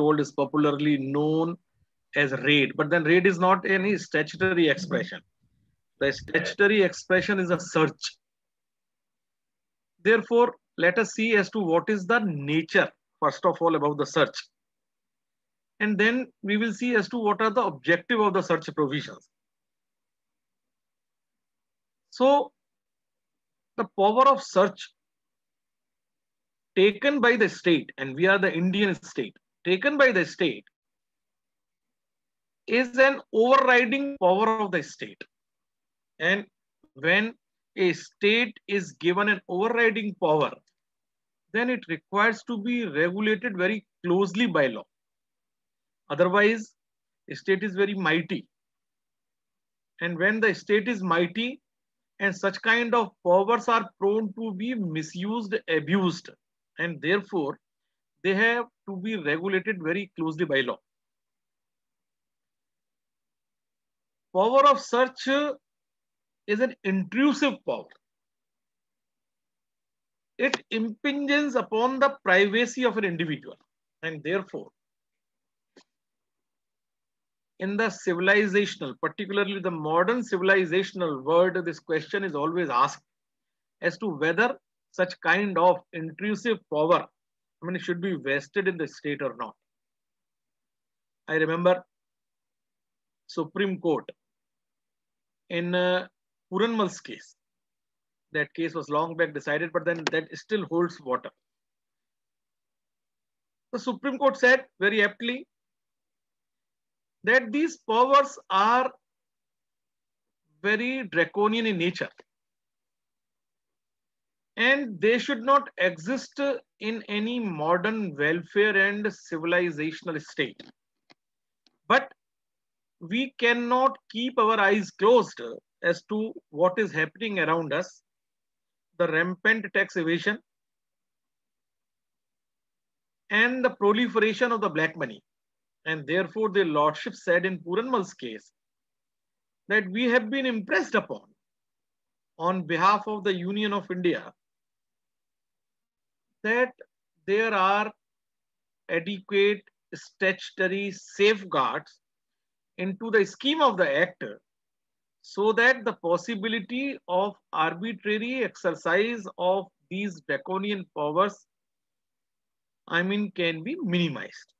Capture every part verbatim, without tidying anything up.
told is popularly known as R A I D, but then R A I D is not any statutory expression. The statutory expression is a search. Therefore, let us see as to what is the nature, first of all, about the search. And then we will see as to what are the objective of the search provisions. So, the power of search taken by the state, and we are the Indian state, taken by the state is an overriding power of the state. And when a state is given an overriding power, then it requires to be regulated very closely by law. Otherwise, a state is very mighty. And when the state is mighty, and such kind of powers are prone to be misused, abused, and therefore they have to be regulated very closely by law. Power of search is an intrusive power. It impinges upon the privacy of an individual, and therefore in the civilizational, particularly the modern civilizational world, this question is always asked as to whether such kind of intrusive power, I mean, it should be vested in the state or not. I remember Supreme Court in uh, Puranmal's case. That case was long back decided, but then that still holds water. The Supreme Court said very aptly that these powers are very draconian in nature and they should not exist in any modern welfare and civilizational state. But we cannot keep our eyes closed as to what is happening around us. The rampant tax evasion and the proliferation of the black money. And therefore, the Lordship said in Puranmal's case that we have been impressed upon, on behalf of the Union of India, that there are adequate statutory safeguards into the scheme of the Act so that the possibility of arbitrary exercise of these draconian powers, I mean, can be minimized.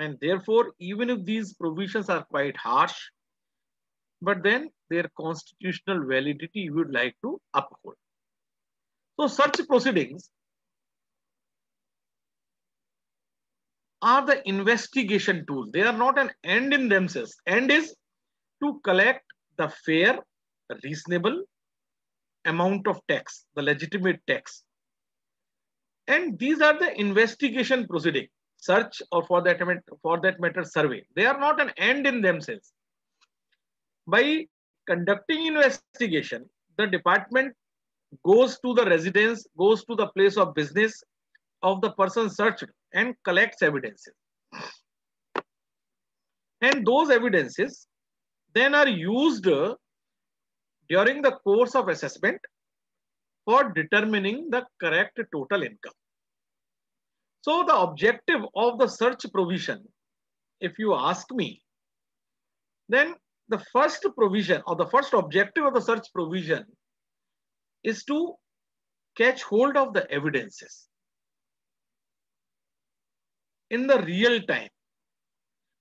And therefore, even if these provisions are quite harsh, but then their constitutional validity you would like to uphold. So such proceedings are the investigation tool. They are not an end in themselves. End is to collect the fair, reasonable amount of tax, the legitimate tax. And these are the investigation proceedings. Search, or for that for that matter survey, they are not an end in themselves. By conducting investigation, the department goes to the residence, goes to the place of business of the person searched and collects evidences. And those evidences then are used during the course of assessment for determining the correct total income. So the objective of the search provision, if you ask me, then the first provision or the first objective of the search provision is to catch hold of the evidences in the real time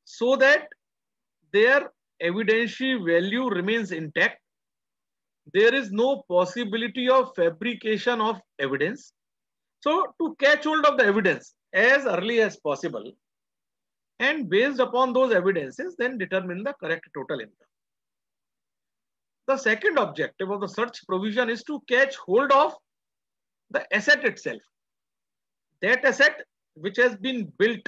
so that their evidentiary value remains intact. There is no possibility of fabrication of evidence. So to catch hold of the evidence as early as possible and based upon those evidences, then determine the correct total income. The second objective of the search provision is to catch hold of the asset itself. That asset which has been built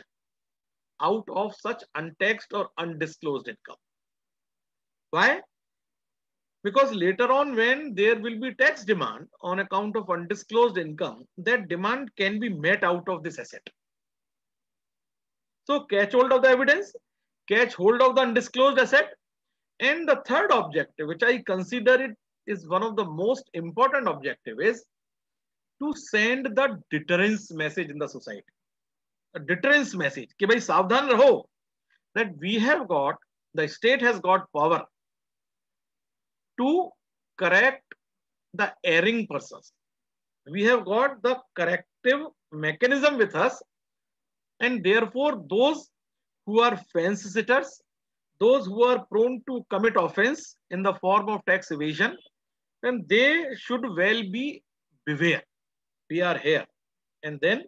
out of such untaxed or undisclosed income. Why? Because later on, when there will be tax demand on account of undisclosed income, that demand can be met out of this asset. So catch hold of the evidence, catch hold of the undisclosed asset. And the third objective, which I consider it is one of the most important objective, is to send the deterrence message in the society. deterrence message कि भाई सावधान रहो, that we have got, the state has got power to correct the erring persons. We have got the corrective mechanism with us, and therefore those who are fence sitters, those who are prone to commit offense in the form of tax evasion, then they should well be beware. We are here, and then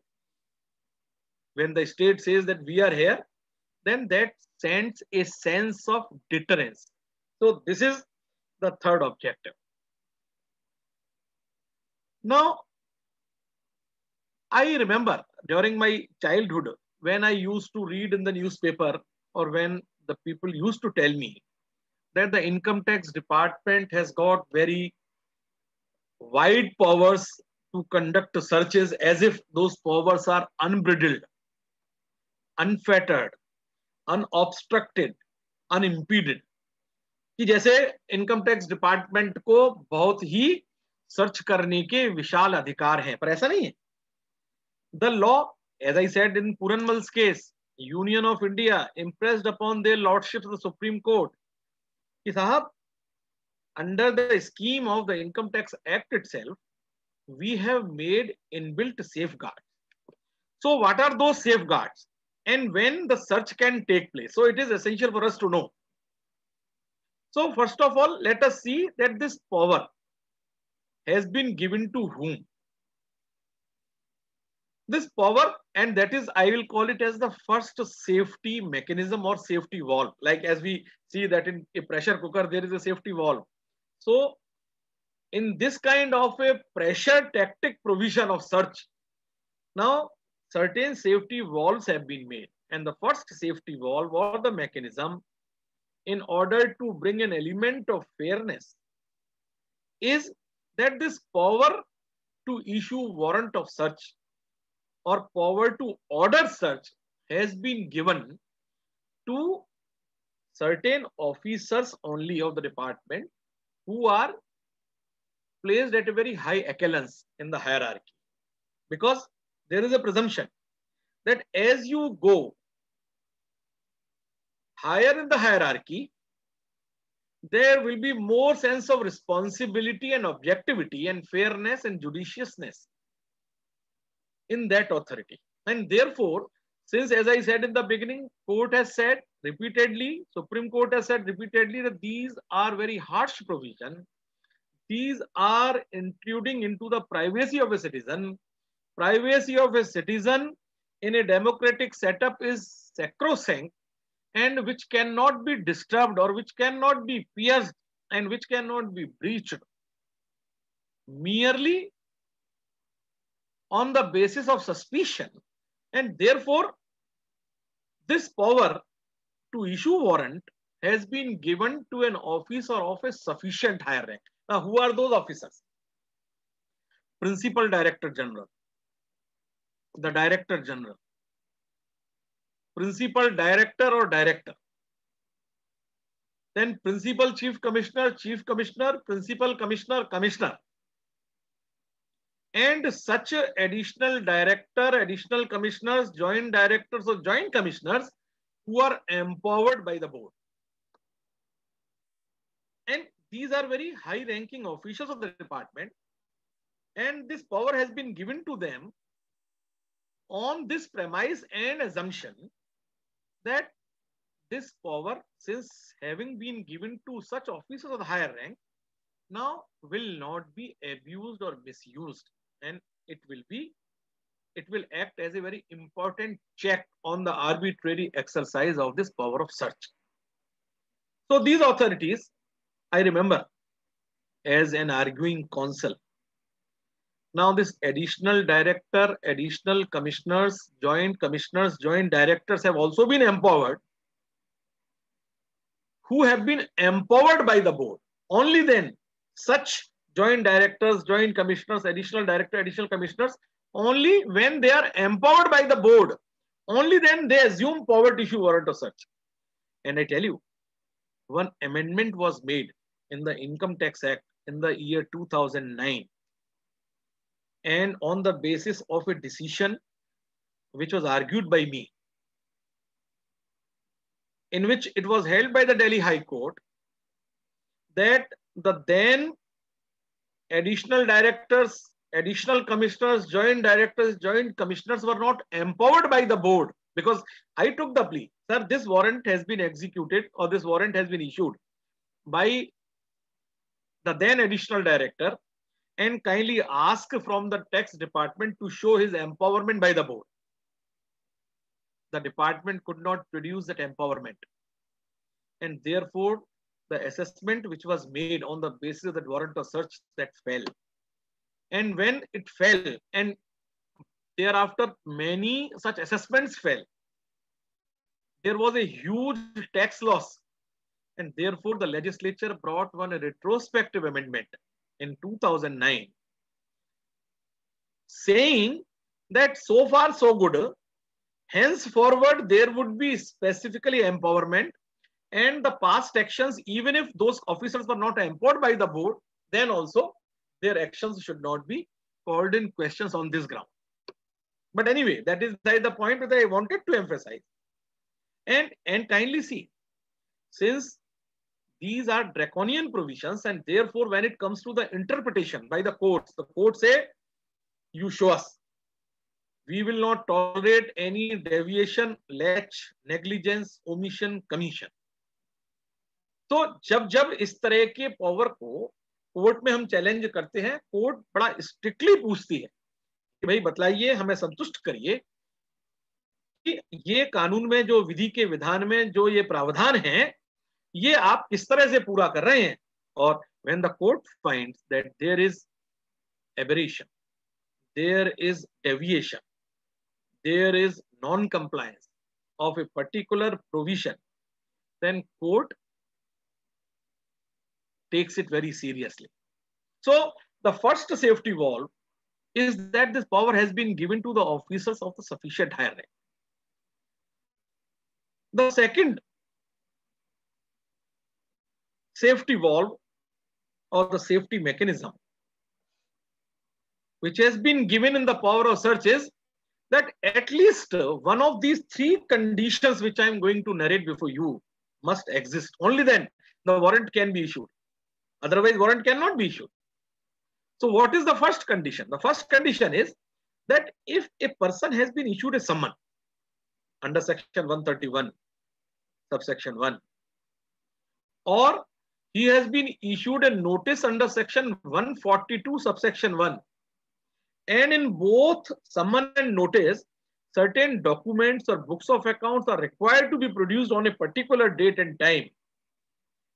when the state says that we are here, then that sends a sense of deterrence. So this is the third objective. Now, I remember during my childhood when I used to read in the newspaper, or when the people used to tell me that the income tax department has got very wide powers to conduct searches, as if those powers are unbridled, unfettered, unobstructed, unimpeded. कि जैसे income tax department को बहुत ही search करने के विशाल अधिकार हैं, पर ऐसा नहीं है. The law, as I said in Puranmal's case, Union of India impressed upon their lordships of the Supreme Court कि साहब, under the scheme of the Income Tax Act itself, we have made inbuilt safeguards. So what are those safeguards? And when the search can take place? So it is essential for us to know. So first of all, let us see that this power has been given to whom. This power, and that is, I will call it as the first safety mechanism or safety valve. Like as we see that in a pressure cooker, there is a safety valve. So in this kind of a pressure tactic provision of search, now certain safety valves have been made. And the first safety valve or the mechanism, in order to bring an element of fairness, is that this power to issue warrant of search or power to order search has been given to certain officers only of the department who are placed at a very high echelons in the hierarchy, because there is a presumption that as you go higher in the hierarchy, there will be more sense of responsibility and objectivity and fairness and judiciousness in that authority. And therefore, since, as I said in the beginning, court has said repeatedly, Supreme Court has said repeatedly that these are very harsh provisions. These are intruding into the privacy of a citizen. Privacy of a citizen in a democratic setup is sacrosanct, and which cannot be disturbed or which cannot be pierced and which cannot be breached merely on the basis of suspicion. And therefore, this power to issue warrant has been given to an officer of a sufficient higher rank. Now, who are those officers? Principal Director General, the Director General, Principal Director or Director, then Principal Chief Commissioner, Chief Commissioner, Principal Commissioner, Commissioner, and such additional Director, additional Commissioners, Joint Directors or Joint Commissioners who are empowered by the board. And these are very high ranking officials of the department, and this power has been given to them on this premise and assumption that this power, since having been given to such officers of higher rank, now will not be abused or misused, and it will be, it will act as a very important check on the arbitrary exercise of this power of search. So these authorities, I remember as an arguing counsel, now this additional director, additional commissioners, joint commissioners, joint directors have also been empowered, who have been empowered by the board. Only then such joint directors, joint commissioners, additional director, additional commissioners, only when they are empowered by the board, only then they assume power to issue warrant of search. And I tell you, one amendment was made in the Income Tax Act in the year two thousand nine. And on the basis of a decision which was argued by me, in which it was held by the Delhi High Court that the then additional directors, additional commissioners, joint directors, joint commissioners were not empowered by the board, because I took the plea, sir, this warrant has been executed or this warrant has been issued by the then additional director, and kindly ask from the tax department to show his empowerment by the board. The department could not produce that empowerment, and therefore the assessment which was made on the basis of that warrant of search, that fell. And when it fell, and thereafter many such assessments fell, there was a huge tax loss, and therefore the legislature brought one retrospective amendment in two thousand nine, saying that so far so good, henceforward there would be specifically empowerment, and the past actions, even if those officers were not empowered by the board, then also their actions should not be called in questions on this ground. But anyway, that is the point that I wanted to emphasize. And, and kindly see, since these are draconian provisions, and therefore when it comes to the interpretation by the courts, the courts say, you show us. We will not tolerate any deviation, lax, negligence, omission, commission. तो जब जब इस तरह के power को court में हम challenge करते हैं, कोर्ट बड़ा स्ट्रिक्टली पूछती है कि भाई बताइए, हमें संतुष्ट करिए कि ये कानून में, जो विधि के विधान में जो ये प्रावधान हैं, ये आप किस तरह से पूरा कर रहे हैं. और when the court finds that there is aberration, there is deviation, there is non compliance of a particular provision, then court takes it very seriously. So the first safety valve is that this power has been given to the officers of the sufficient higher rank. The second safety valve or the safety mechanism which has been given in the power of search is that at least one of these three conditions which I am going to narrate before you must exist. Only then the warrant can be issued. Otherwise, warrant cannot be issued. So what is the first condition? The first condition is that if a person has been issued a summon under section one thirty-one, subsection one, or he has been issued a notice under section one forty-two, subsection one, and in both summon and notice, certain documents or books of accounts are required to be produced on a particular date and time,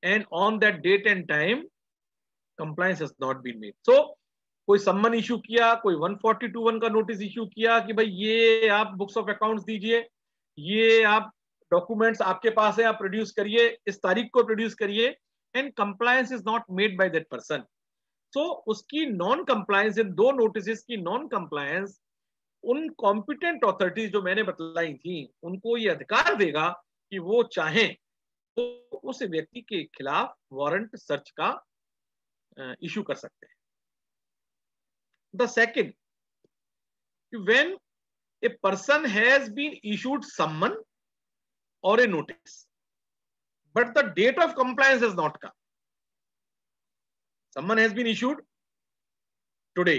and on that date and time, compliance has not been made. So कोई सम्मन issue किया, कोई one forty-two one का notice issue किया कि भाई ये आप बुक्स ऑफ अकाउंट्स दीजिए, ये आप डॉक्यूमेंट्स आपके पास है, आप प्रोड्यूस करिए, इस तारीख को प्रोड्यूस करिए, and compliance is not made by that person. So उसकी नॉन कंप्लायंस, इन दो नोटिस की नॉन कंप्लायंस, उन कॉम्पिटेंट ऑथोरिटीज जो मैंने बतलाई थी, उनको ये अधिकार देगा कि वो चाहें तो उस व्यक्ति के खिलाफ वारंट सर्च का इश्यू कर सकते हैं. The second, when a person has been issued summon और a notice but the date of compliance is not come. Summon has been issued today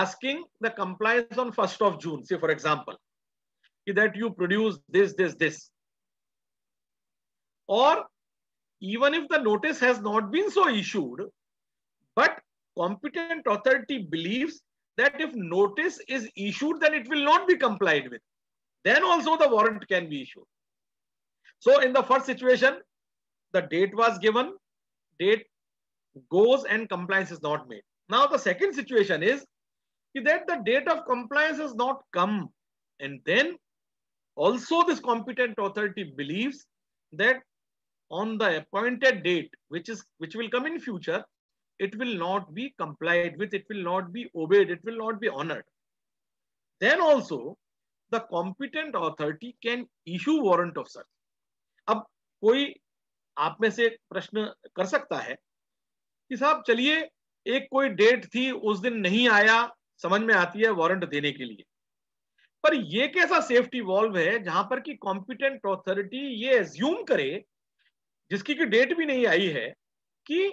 asking the compliance on first of June, say for example, कि that you produce this this this. Or even if the notice has not been so issued, but competent authority believes that if notice is issued, then it will not be complied with, then also the warrant can be issued. So in the first situation, the date was given, date goes and compliance is not made. Now the second situation is that the date of compliance has not come, and then also this competent authority believes that on the appointed date, which is which will come in future, it will not be complied with, it will not be obeyed, it will not be honored. Then also the competent authority can issue warrant of search. अब कोई आप में से प्रश्न कर सकता है कि साहब चलिए, एक कोई डेट थी, उस दिन नहीं आया, समझ में आती है वारंट देने के लिए, पर ये कैसा सेफ्टी वॉल्व है जहां पर कि कॉम्पिटेंट अथॉरिटी ये एज्यूम करे, जिसकी की डेट भी नहीं आई है, कि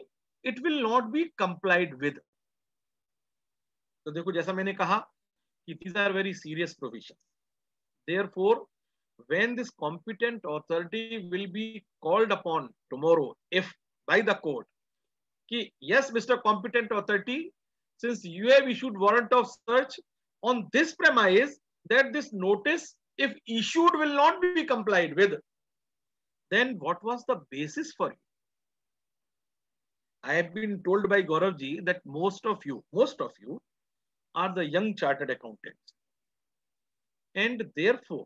it will not be complied with. तो देखो जैसा मैंने कहा कि these are very serious provision, therefore when this competent authority will be called upon tomorrow if by the court ki yes Mister competent authority, since you have issued warrant of search on this premise that this notice if issued will not be complied with, then what was the basis for it? I have been told by Gaurav ji that most of you most of you are the young chartered accountants, and therefore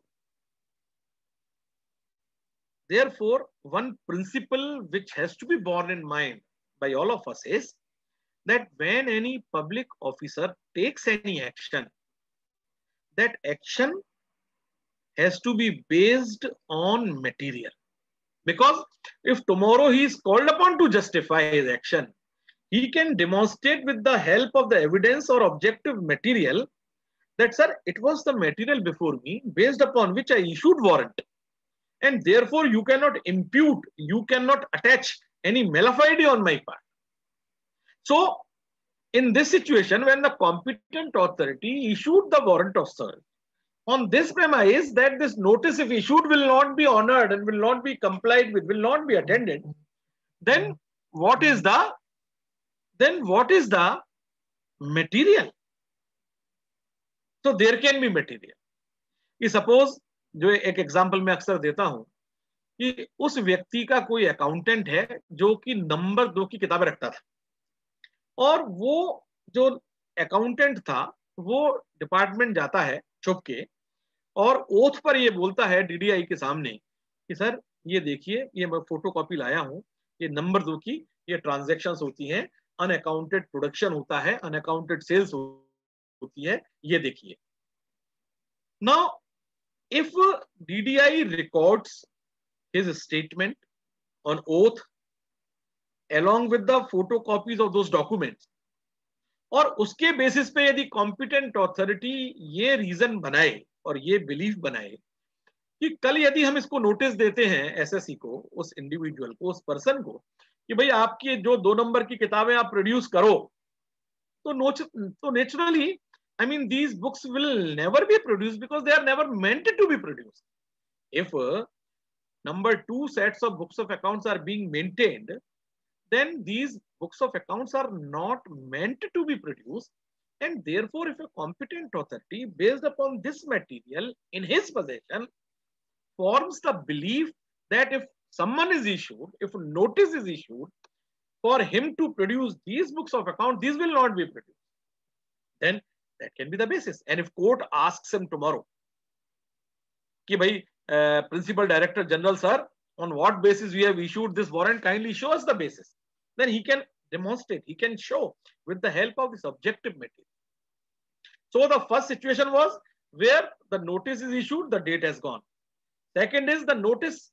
Therefore, one principle which has to be borne in mind by all of us is that when any public officer takes any action, that action has to be based on material. Because if tomorrow he is called upon to justify his action, he can demonstrate with the help of the evidence or objective material that, sir, it was the material before me based upon which I issued warrant. And therefore, you cannot impute, you cannot attach any malafide on my part. So, in this situation, when the competent authority issued the warrant of search on this premise that this notice, if issued, will not be honoured and will not be complied with, will not be attended, then what is the, then what is the material? So there can be material. You suppose. जो एक example मैं अक्सर देता हूं कि उस व्यक्ति का कोई अकाउंटेंट है जो कि नंबर दो की किताबें रखता था, और वो जो अकाउंटेंट था वो डिपार्टमेंट जाता है छुप के और ओथ पर ये बोलता है डीडीआई के सामने कि सर ये देखिए, ये मैं फोटोकॉपी लाया हूँ, ये नंबर दो की ये ट्रांजेक्शंस होती हैं, अनअकाउंटेड प्रोडक्शन होता है, अनअकाउंटेड सेल्स होती है, ये देखिए। Now if D D I records his statement on oath along with the photocopies of those documents, और उसके बेसिस पे यदि competent authority ये रीजन बनाए और ये बिलीफ बनाए कि कल यदि हम इसको नोटिस देते हैं एसएससी को, उस इंडिविजुअल को, उस पर्सन को कि भाई आपकी जो दो नंबर की किताबें आप प्रोड्यूस करो, तो नोच तो naturally I mean, these books will never be produced because they are never meant to be produced. If uh, number two sets of books of accounts are being maintained, then these books of accounts are not meant to be produced, and therefore, if a competent authority, based upon this material in his possession, forms the belief that if someone is issued, if a notice is issued for him to produce these books of accounts, these will not be produced, then that can be the basis. And if court asks him tomorrow ki bhai uh, principal director general sir, on what basis we have issued this warrant, kindly show us the basis, then he can demonstrate, he can show with the help of his objective material. So the first situation was where the notice is issued, the date has gone. Second is the notice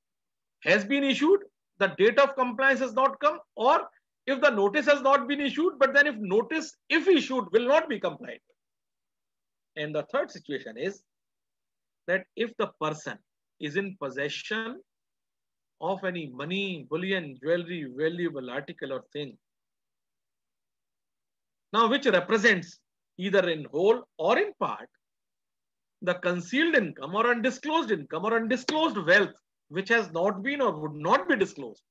has been issued, the date of compliance has not come, or if the notice has not been issued, but then if notice if issued will not be complied with. And the third situation is that if the person is in possession of any money, bullion, jewelry, valuable article or thing, now which represents either in whole or in part the concealed income or undisclosed income or undisclosed wealth which has not been or would not be disclosed,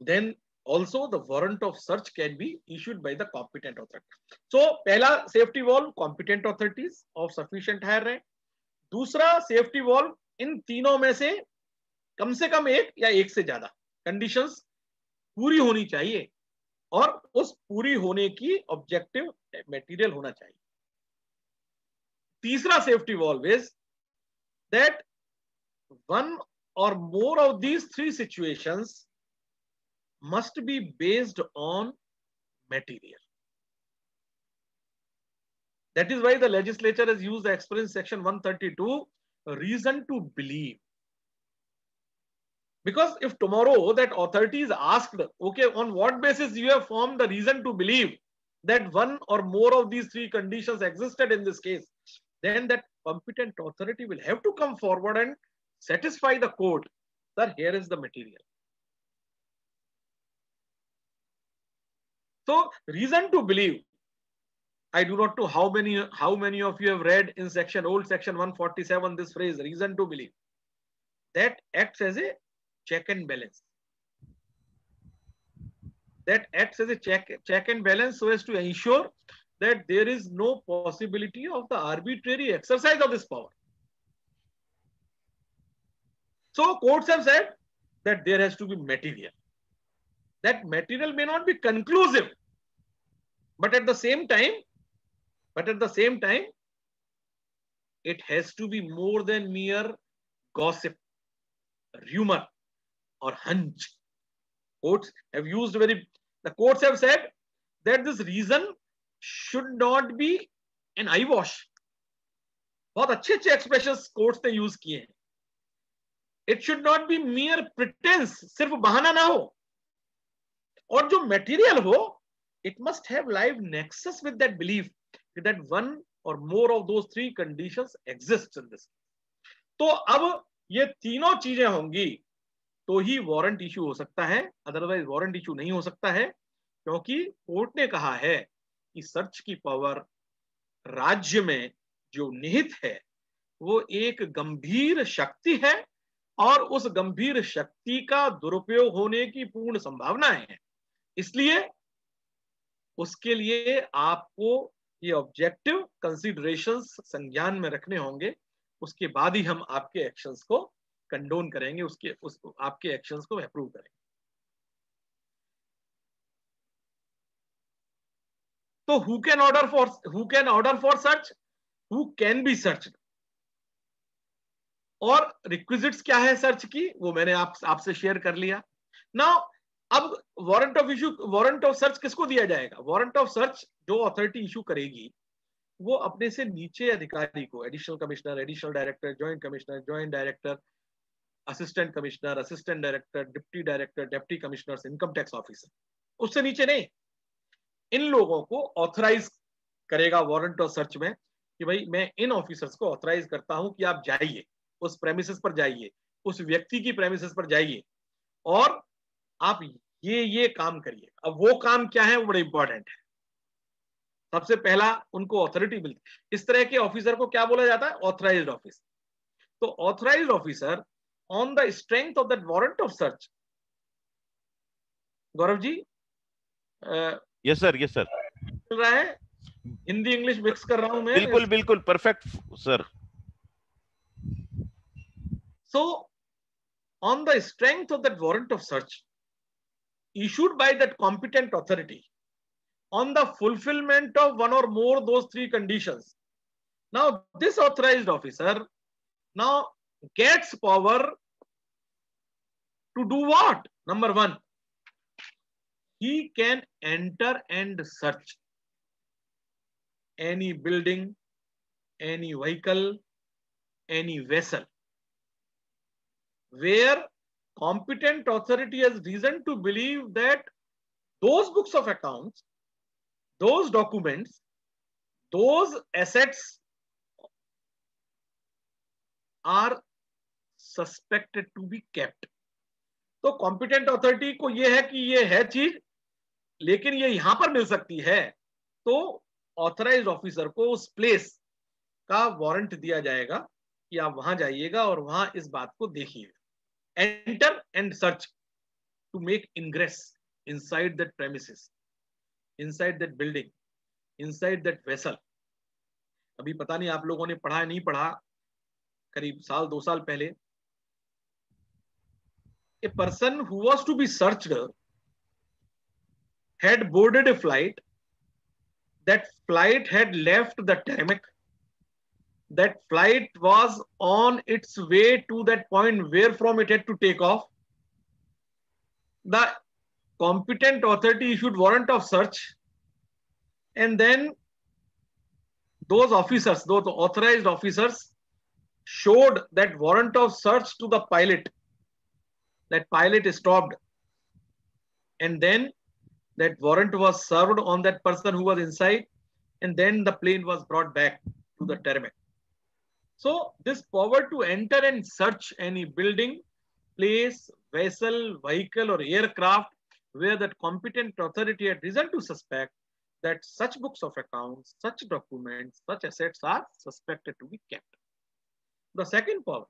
then also the warrant of search can be issued by the competent authority. So pehla safety valve, competent authorities of sufficient higher rank. Dusra safety valve, in teenon mein se kam se kam ek ya ek se zyada conditions puri honi chahiye aur us puri hone ki objective material hona chahiye. Teesra safety valve is that one or more of these three situations must be based on material. That is why the legislature has used the express section one thirty-two, reason to believe. Because if tomorrow that authority is asked, okay, on what basis you have formed the reason to believe that one or more of these three conditions existed in this case, then that competent authority will have to come forward and satisfy the court. Sir, here is the material. So, reason to believe. I do not know how many how many of you have read in section old section one forty-seven this phrase, reason to believe. That acts as a check and balance. That acts as a check check and balance so as to ensure that there is no possibility of the arbitrary exercise of this power. So courts have said that there has to be material. That material may not be conclusive, but at the same time, but at the same time, it has to be more than mere gossip, rumor, or hunch. Courts have used very. The courts have said that this reason should not be an eyewash. बहुत अच्छे अच्छे expressions courts ने use किए हैं. It should not be mere pretense, सिर्फ बहाना ना हो. और जो material हो, it must have live nexus with that belief that one or more of those three conditions exists in this. तो अब ये तीनों चीजें होंगी तो ही warrant issue हो सकता है, otherwise warrant issue नहीं हो सकता है, क्योंकि कोर्ट ने कहा है कि सर्च की पावर राज्य में जो निहित है वो एक गंभीर शक्ति है और उस गंभीर शक्ति का दुरुपयोग होने की पूर्ण संभावना है, इसलिए उसके लिए आपको ये ऑब्जेक्टिव कंसीडरेशंस संज्ञान में रखने होंगे, उसके बाद ही हम आपके एक्शंस को कंडोन करेंगे, उसके उस आपके एक्शंस को अप्रूव करेंगे. तो who can order for who can order for search, who can be searched, और रिक्विजिट्स क्या है सर्च की वो मैंने आप आपसे शेयर कर लिया. नाउ अब warrant of issue, warrant of search किसको दिया जाएगा? वारंट ऑफ सर्च जो अथॉरिटी इश्यू करेगी वो अपने से नीचे अधिकारी को, additional commissioner, additional director, joint commissioner, joint director, assistant commissioner, assistant director, deputy director, deputy commissioner, income tax officer, उससे नीचे नहीं. इन लोगों को ऑथराइज करेगा वारंट ऑफ सर्च में कि भाई मैं इन ऑफिसर्स को ऑथराइज करता हूं कि आप जाइए, उस प्रेमिसेस पर जाइए, उस व्यक्ति की प्रेमिसेस पर जाइए और आप ये ये काम करिए. अब वो काम क्या है वो बड़े इंपॉर्टेंट है. सबसे पहला उनको ऑथोरिटी मिलती है. इस तरह के ऑफिसर को क्या बोला जाता है? Authorised officer. तो authorised officer on the strength of that warrant of search. Gaurav ji, yes sir, yes sir, चल रहा है, हिंदी इंग्लिश मिक्स कर रहा हूं मैं. बिल्कुल बिल्कुल perfect sir. So, on the strength of that warrant of search issued by that competent authority, on the fulfillment of one or more those three conditions, now this authorized officer now gets power to do what? Number one, he can enter and search any building, any vehicle, any vessel, where competent authority has reason to believe that those books of accounts, those documents, those assets are suspected to be kept. तो competent authority को ये है कि ये है चीज, लेकिन ये यहाँ पर मिल सकती है, तो authorized officer को उस place का warrant दिया जाएगा कि आप वहां जाइएगा और वहां इस बात को देखिएगा. Enter and search to make ingress inside that premises, inside that building, inside that vessel. अभी पता नहीं आप लोगों ने पढ़ा नहीं पढ़ा, करीब साल दो साल पहले, a person who was to be searched had boarded a flight. That flight had left the tarmac. That flight was on its way to that point where from it had to take off. The competent authority issued warrant of search, and then those officers, those authorized officers, showed that warrant of search to the pilot. That pilot stopped, and then that warrant was served on that person who was inside, and then the plane was brought back to the terminal. So this power to enter and search any building, place, vessel, vehicle or aircraft where that competent authority had reason to suspect that such books of accounts, such documents, such assets are suspected to be kept. The second power,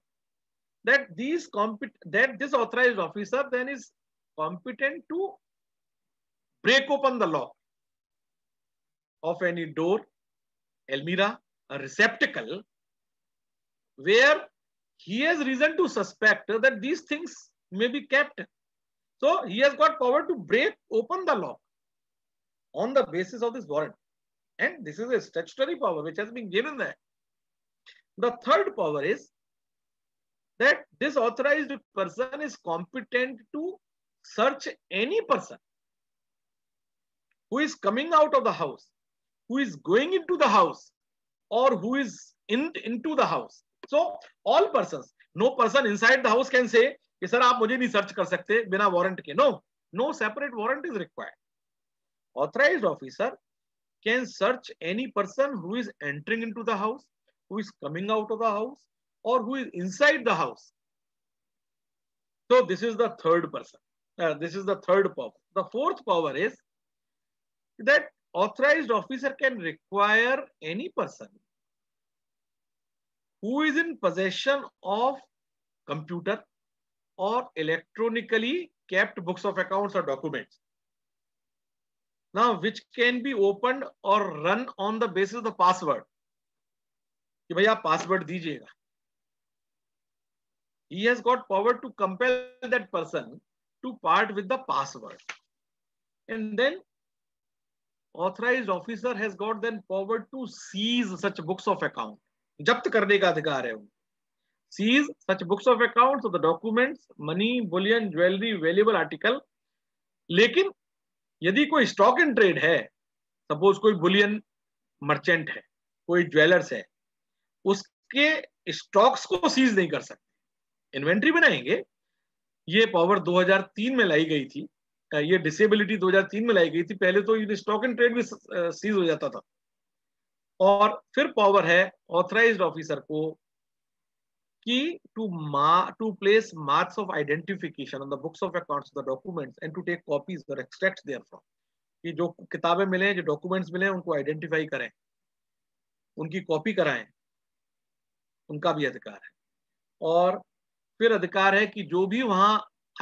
that these that this authorized officer then is competent to break open the lock of any door, almirah, a receptacle, where he has reason to suspect that these things may be kept. So he has got power to break open the lock on the basis of this warrant. And this is a statutory power which has been given there. The third power is that this authorized person is competent to search any person who is coming out of the house, who is going into the house, or who is in, into the house. So all persons, no person inside the house can say, sir, aap mujhe nahi search kar sakte bina warrant ke. No, no separate warrant is required. Authorized officer can search any person who is entering into the house, who is coming out of the house, or who is inside the house. So this is the third person. Uh, this is the third power. The fourth power is that authorized officer can require any person who is in possession of computer or electronically kept books of accounts or documents, now which can be opened or run on the basis of the password. Ki bhai aap password dijiyega. He has got power to compel that person to part with the password. And then authorized officer has got then power to seize such books of account. Japt karne ka adhikar hai. Seize such books of accounts or the documents, money, bullion, jewelry, valuable article. लेकिन यदि कोई stock and trade है, suppose कोई bullion merchant है, कोई jewelers है, उसके stocks को seize नहीं कर सकते, inventory बनाएंगे. ये power दो हज़ार तीन में लाई गई थी, ये disability दो हज़ार तीन में लाई गई थी. पहले तो ये stock and trade भी seize हो जाता था. और फिर power है authorized officer को कि to mark, to place marks of identification on the books of accounts, the documents, and to take copies or extracts therefrom. कि जो किताबें मिले, जो documents मिले, उनको identify करें, उनकी copy कराएं, उनका भी अधिकार है. और फिर अधिकार है कि जो भी वहाँ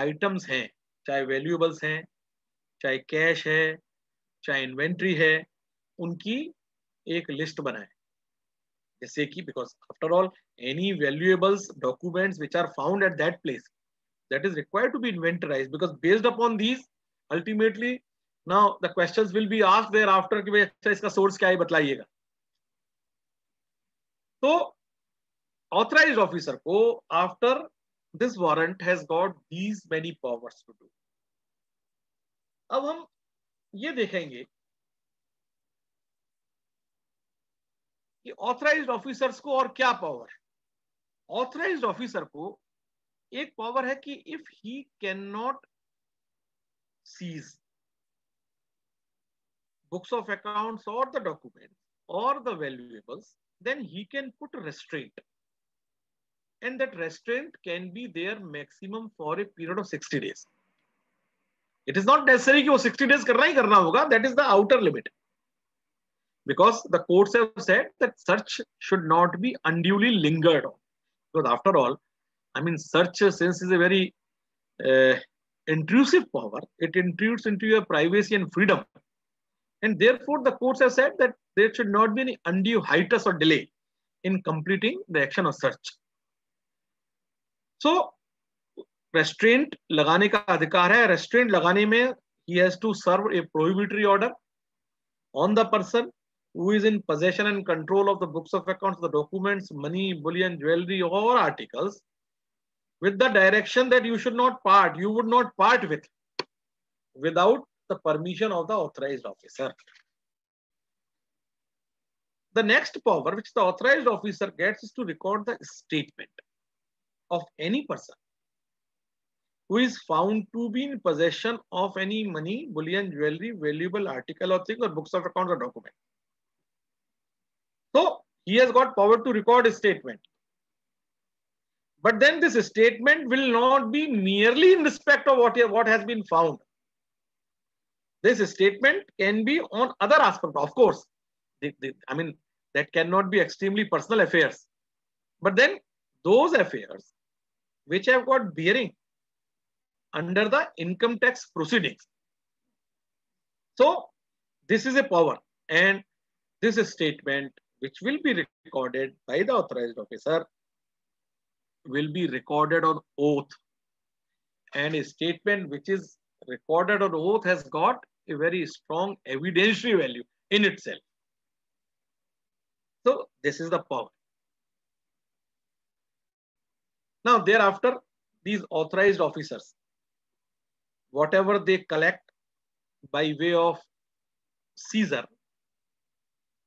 items हैं, चाहे valuables हैं, चाहे cash है, चाहे inventory है, उनकी एक list बनाएं. जैसे कि because after all any valuables documents which are found at that place, that is required to be inventorized, because based upon these ultimately now the questions will be asked thereafter कि भाई इसका source क्या है बताइएगा. तो authorized officer को after this warrant has got these many powers to do. अब हम ये देखेंगे ऑथराइज्ड ऑफिसर्स को और क्या पावर है. ऑथराइज्ड ऑफिसर को एक पावर है कि if he can not seize books of accounts और द डॉक्यूमेंट्स और the valuables, then he can put restraint, and that restraint can be there maximum for a period of sixty days. It is not necessary कि वो sixty days करना ही करना होगा. That is the outer limit. Because the courts have said that search should not be unduly lingered on. Because after all, I mean, search since is a very uh, intrusive power, it intrudes into your privacy and freedom. And therefore, the courts have said that there should not be any undue hiatus or delay in completing the action of search. So, restraint लगाने का अधिकार है. Restraint लगाने में he has to serve a prohibitory order on the person who is in possession and control of the books of accounts, the documents, money, bullion, jewelry, or articles, with the direction that you should not part, you would not part with, without the permission of the authorized officer. The next power which the authorized officer gets is to record the statement of any person who is found to be in possession of any money, bullion, jewelry, valuable article or thing, or books of accounts or document. So he has got power to record a statement. But then this statement will not be merely in respect of what what has been found. This statement can be on other aspects, of course. They, they, I mean, that cannot be extremely personal affairs. But then those affairs which have got bearing under the income tax proceedings. So this is a power, and this statement which will be recorded by the authorized officer will be recorded on oath. And a statement which is recorded on oath has got a very strong evidentiary value in itself. So this is the power. Now thereafter, these authorized officers, whatever they collect by way of seizure,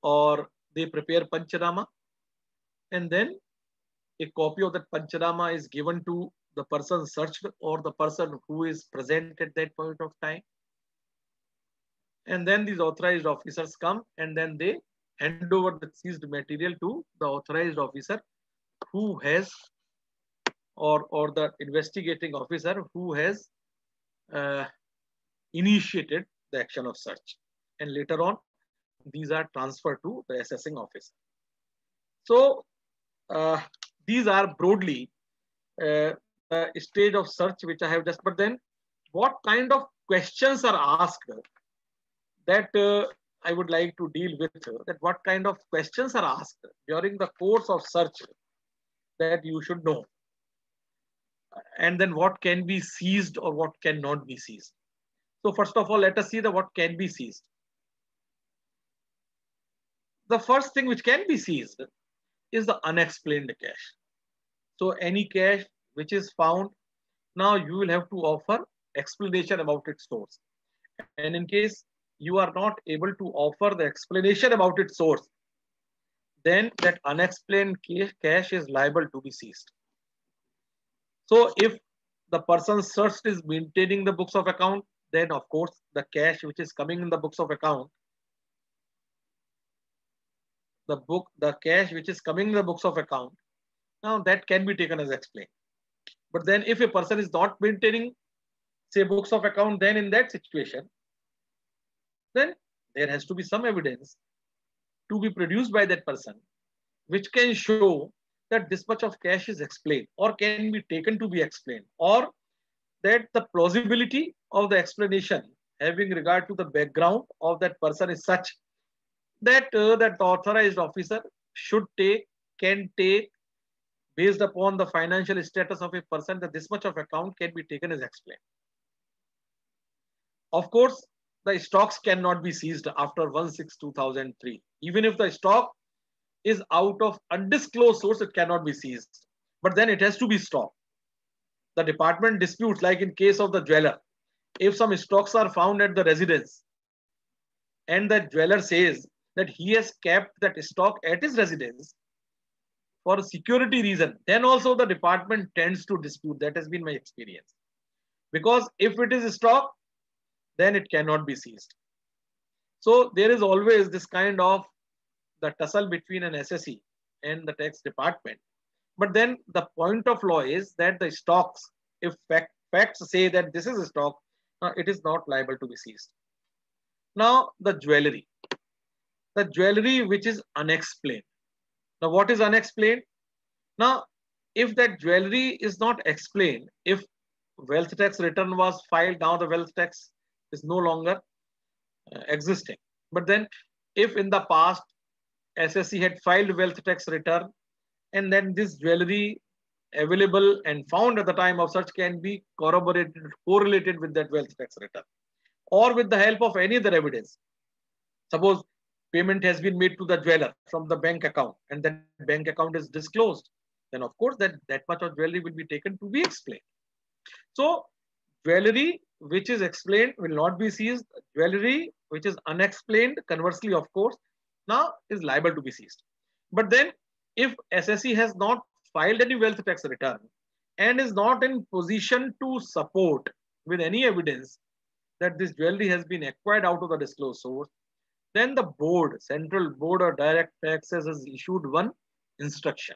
or they prepare Panchanama, and then a copy of that Panchanama is given to the person searched or the person who is present at that point of time. And then these authorized officers come and then they hand over the seized material to the authorized officer who has, or, or the investigating officer who has Uh, initiated the action of search, and later on these are transferred to the assessing officer. So uh, these are broadly uh, the stage of search which I have just, but then what kind of questions are asked, that uh, I would like to deal with, that what kind of questions are asked during the course of search that you should know. And then what can be seized or what cannot be seized. So first of all, let us see the what can be seized. The first thing which can be seized is the unexplained cash. So any cash which is found, now you will have to offer explanation about its source. And in case you are not able to offer the explanation about its source, then that unexplained cash is liable to be seized. So if the person searched is maintaining the books of account, then of course the cash which is coming in the books of account, the book, the cash which is coming in the books of account, now that can be taken as explained. But then if a person is not maintaining, say, books of account, then in that situation, then there has to be some evidence to be produced by that person, which can show that this much of cash is explained or can be taken to be explained, or that the plausibility of the explanation having regard to the background of that person is such that uh, that the authorized officer should take, can take, based upon the financial status of a person, that this much of account can be taken as explained. Of course, the stocks cannot be seized after one six two thousand three. Even if the stock is out of undisclosed source, it cannot be seized, but then it has to be stopped. The department disputes, like in case of the jeweler, if some stocks are found at the residence and the jeweler says that he has kept that stock at his residence for a security reason, then also the department tends to dispute. That has been my experience, because if it is stock, then it cannot be seized. So there is always this kind of the tussle between an S S E and the tax department. But then the point of law is that the stocks, if fact, facts say that this is a stock, uh, it is not liable to be seized. Now the jewelry, the jewelry which is unexplained. Now what is unexplained? Now if that jewelry is not explained, if wealth tax return was filed, now the wealth tax is no longer uh, existing. But then if in the past S S E had filed wealth tax return, and then this jewelry available and found at the time of search can be corroborated, correlated with that wealth tax return, or with the help of any other evidence. Suppose payment has been made to the jeweler from the bank account, and that bank account is disclosed, then of course that, that much of jewelry will be taken to be explained. So jewelry which is explained will not be seized. Jewelry which is unexplained, conversely, of course, now is liable to be seized. But then if S S E has not filed any wealth tax return and is not in position to support with any evidence that this jewelry has been acquired out of the disclosed source, then the board, central board or direct taxes has issued one instruction.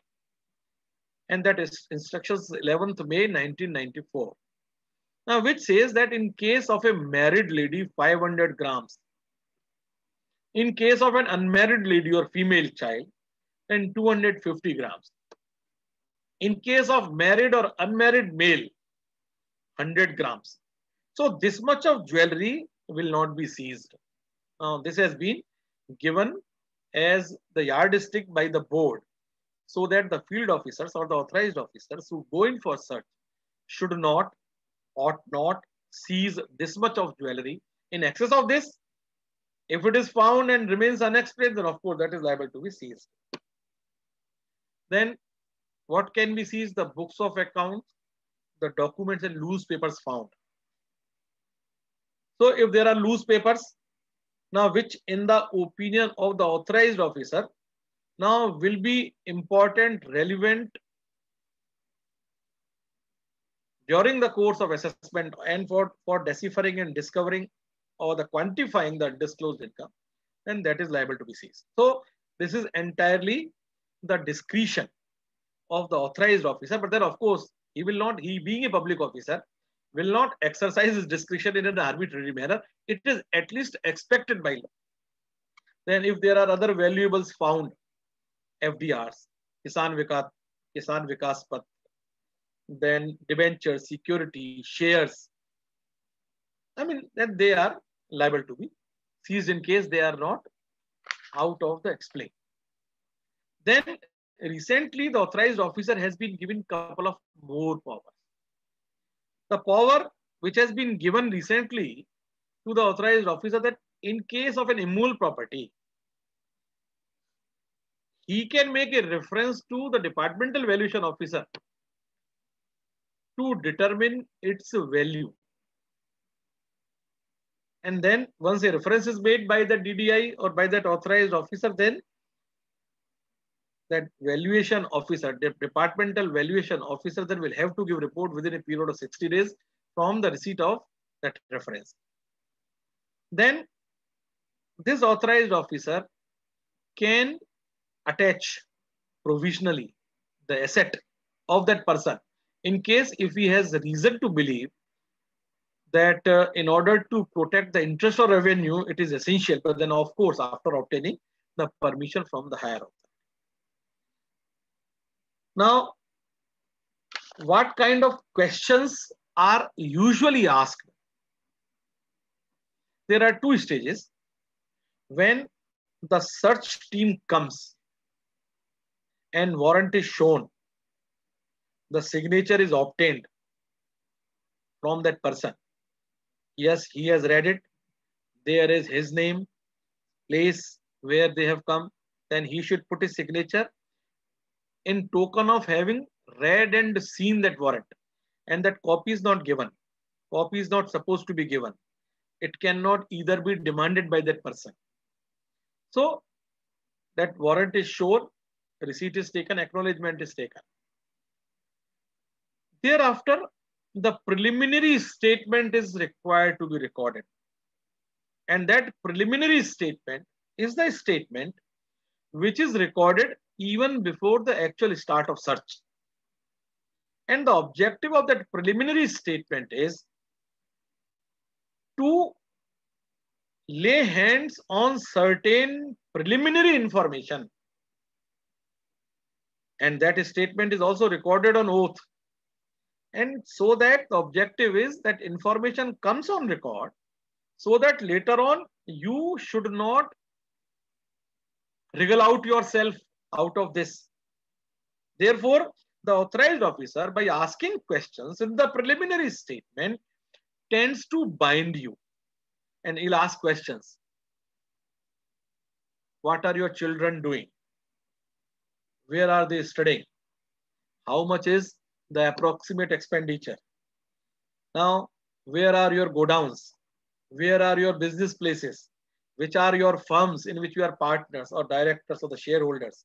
And that is instructions eleventh May nineteen ninety-four. Now, which says that in case of a married lady, five hundred grams. In case of an unmarried lady or female child, then two hundred fifty grams. In case of married or unmarried male, one hundred grams. So this much of jewelry will not be seized. Now, this has been given as the yardstick by the board, so that the field officers or the authorized officers who go in for search should not, ought not seize this much of jewelry. In excess of this, if it is found and remains unexplained, then of course that is liable to be seized. Then what can be seized? The books of accounts, the documents and loose papers found. So if there are loose papers, now which in the opinion of the authorized officer, now will be important, relevant during the course of assessment and for, for deciphering and discovering or the quantifying the disclosed income, then that is liable to be seized. So this is entirely the discretion of the authorized officer, but then of course, he will not, he being a public officer, will not exercise his discretion in an arbitrary manner. It is at least expected by law. Then if there are other valuables found, F D Rs, Kisan Vikas, Kisan Vikas Patra, then debentures, security, shares, I mean, that they are liable to be seized in case they are not out of the explain. Then recently, the authorized officer has been given a couple of more powers. The power which has been given recently to the authorized officer that in case of an immovable property, he can make a reference to the departmental valuation officer to determine its value. And then once a reference is made by the D D I or by that authorized officer, then that valuation officer, the departmental valuation officer, then will have to give report within a period of sixty days from the receipt of that reference. Then this authorized officer can attach provisionally the asset of that person in case if he has reason to believe that uh, in order to protect the interest or revenue, it is essential, but then of course, after obtaining the permission from the higher authority. Now, what kind of questions are usually asked? There are two stages. When the search team comes and warrant is shown, the signature is obtained from that person. Yes, he has read it. There is his name, place where they have come. Then he should put his signature in token of having read and seen that warrant. And that copy is not given. Copy is not supposed to be given. It cannot either be demanded by that person. So that warrant is shown, receipt is taken, acknowledgement is taken. Thereafter, the preliminary statement is required to be recorded. And that preliminary statement is the statement which is recorded even before the actual start of search. And the objective of that preliminary statement is to lay hands on certain preliminary information. And that statement is also recorded on oath. And so that the objective is that information comes on record so that later on you should not wriggle out yourself out of this. Therefore, the authorized officer, by asking questions in the preliminary statement, tends to bind you and he'll ask questions. What are your children doing? Where are they studying? How much is the approximate expenditure? Now, where are your godowns? Where are your business places? Which are your firms in which you are partners or directors or the shareholders?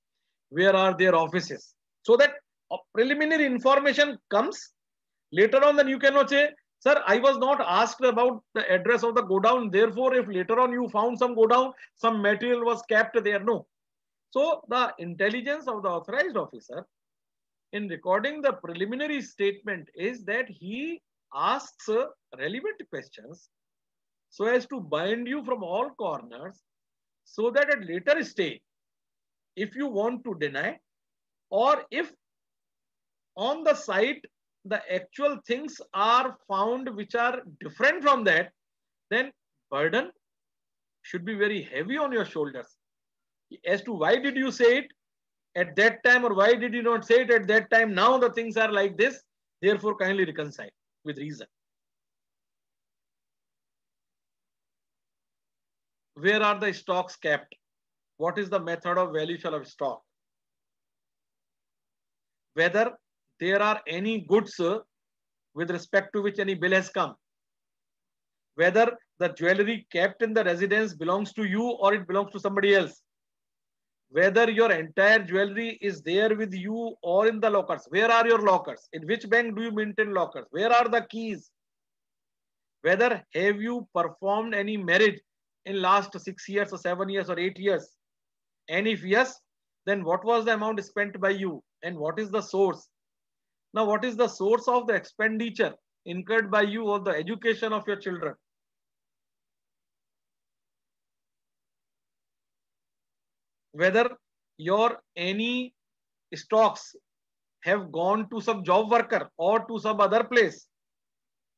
Where are their offices? So that preliminary information comes. Later on, then you cannot say, sir, I was not asked about the address of the godown. Therefore, if later on you found some godown, some material was kept there. No. So the intelligence of the authorized officer in recording the preliminary statement is that he asks relevant questions so as to bind you from all corners, so that at later stage, if you want to deny, or if on the site the actual things are found which are different from that, then burden should be very heavy on your shoulders as to why did you say it at that time, or why did you not say it at that time. Now the things are like this, therefore kindly reconcile with reason. Where are the stocks kept? What is the method of valuation of stock? Whether there are any goods with respect to which any bill has come. Whether the jewelry kept in the residence belongs to you or it belongs to somebody else. Whether your entire jewelry is there with you or in the lockers. Where are your lockers? In which bank do you maintain lockers? Where are the keys? Whether have you performed any marriage in last six years or seven years or eight years? And if yes, then what was the amount spent by you? And what is the source? Now, what is the source of the expenditure incurred by you on the education of your children? Whether your any stocks have gone to some job worker or to some other place.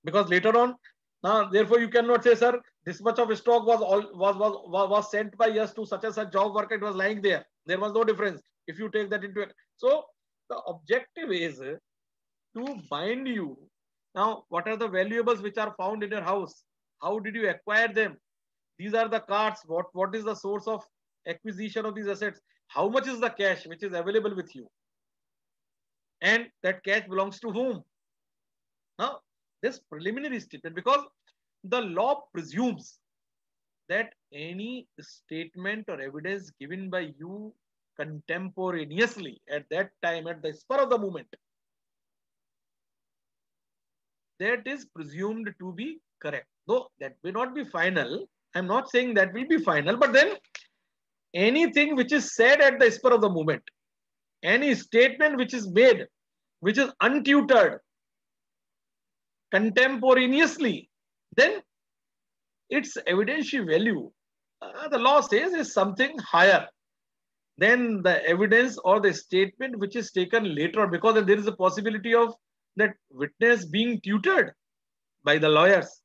Because later on, now therefore you cannot say, sir, this much of stock was all was, was, was sent by us to such and such job worker, it was lying there. There was no difference if you take that into it. So the objective is to bind you. Now, what are the valuables which are found in your house? How did you acquire them? These are the cards. What, what is the source of acquisition of these assets? How much is the cash which is available with you? And that cash belongs to whom? Now, this preliminary statement, because the law presumes that any statement or evidence given by you contemporaneously at that time, at the spur of the moment, that is presumed to be correct. Though that may not be final. I'm not saying that will be final, but then anything which is said at the spur of the moment, any statement which is made, which is untutored contemporaneously, then its evidentiary value, uh, the law says, is something higher than the evidence or the statement which is taken later, because there is a possibility of that witness being tutored by the lawyers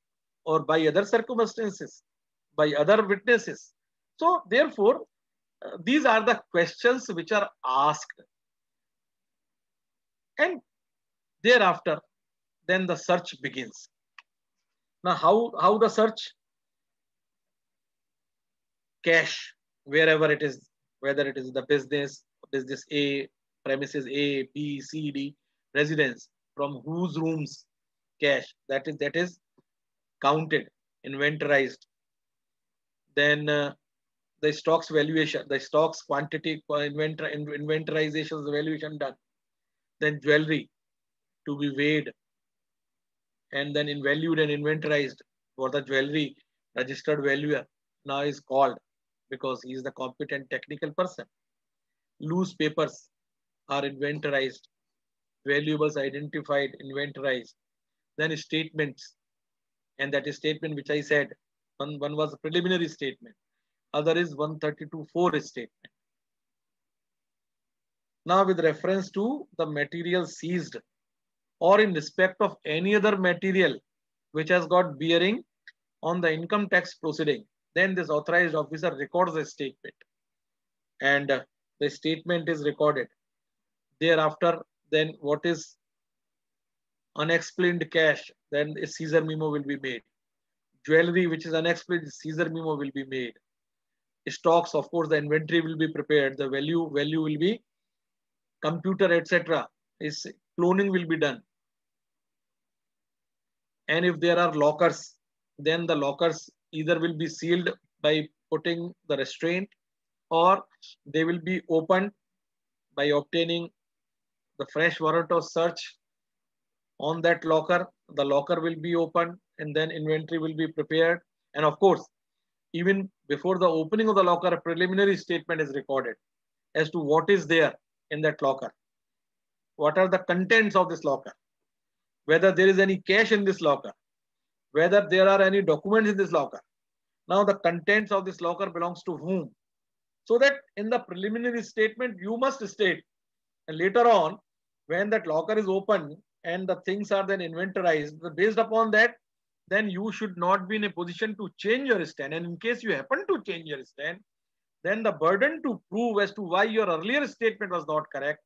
or by other circumstances, by other witnesses. So therefore, uh, these are the questions which are asked. And thereafter, then the search begins. Now, how, how the search? Cash, wherever it is, whether it is the business, business A, premises A, B, C, D, residence, from whose rooms cash, that is, that is counted, inventorized. Then uh, the stocks valuation, the stocks quantity, inventor, inventorization, the valuation done. Then jewelry to be weighed and then in valued and inventorized for the jewelry, registered valuer now is called because he is the competent technical person. Loose papers are inventorized, valuables identified, inventorized, then statements. And that is statement which I said, one, one was a preliminary statement. Other is one thirty-two four statement. Now with reference to the material seized or in respect of any other material which has got bearing on the income tax proceeding, then this authorized officer records the statement and uh, the statement is recorded. Thereafter, then what is unexplained cash, then a seizure memo will be made. Jewelry which is unexplained, seizure memo will be made. Stocks, of course, the inventory will be prepared, the value value will be computer, et cetera. Is cloning will be done. And if there are lockers, then the lockers either will be sealed by putting the restraint, or they will be opened by obtaining the fresh warrant of search on that locker. The locker will be opened and then inventory will be prepared. And of course, even before the opening of the locker, a preliminary statement is recorded as to what is there in that locker. What are the contents of this locker? Whether there is any cash in this locker, whether there are any documents in this locker. Now the contents of this locker belongs to whom? So that in the preliminary statement, you must state. And later on, when that locker is open and the things are then inventorized, based upon that, then you should not be in a position to change your stand. And in case you happen to change your stand, then the burden to prove as to why your earlier statement was not correct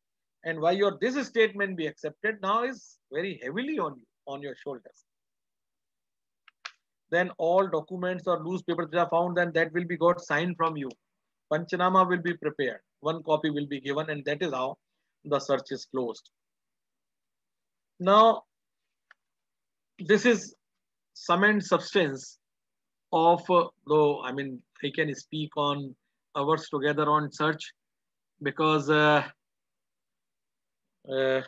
and why your this statement be accepted now is very heavily on you, on your shoulders. Then all documents or loose papers which are found, then that will be got signed from you. Panchanama will be prepared. One copy will be given, and that is how the search is closed. Now, this is sum and substance of, uh, though, I mean, I can speak on hours together on search because uh, uh,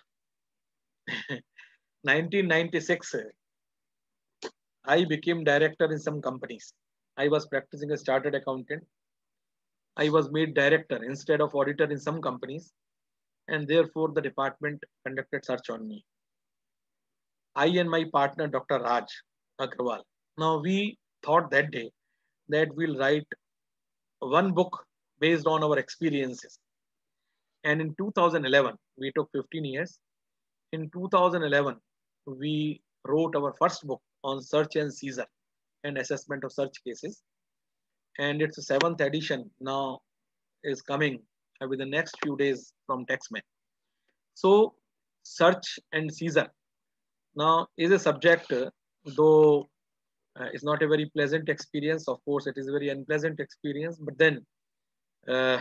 nineteen ninety-six, uh, I became director in some companies. I was practicing a chartered accountant. I was made director instead of auditor in some companies, and therefore the department conducted search on me. I and my partner, Doctor Raj Agrawal. Now we thought that day that we'll write one book based on our experiences. And in two thousand eleven, we took fifteen years. In two thousand eleven, we wrote our first book on search and seizure and assessment of search cases. And its seventh edition now is coming with the next few days from Taxman. So search and seizure now is a subject, though uh, it's not a very pleasant experience. Of course, it is a very unpleasant experience. But then, uh,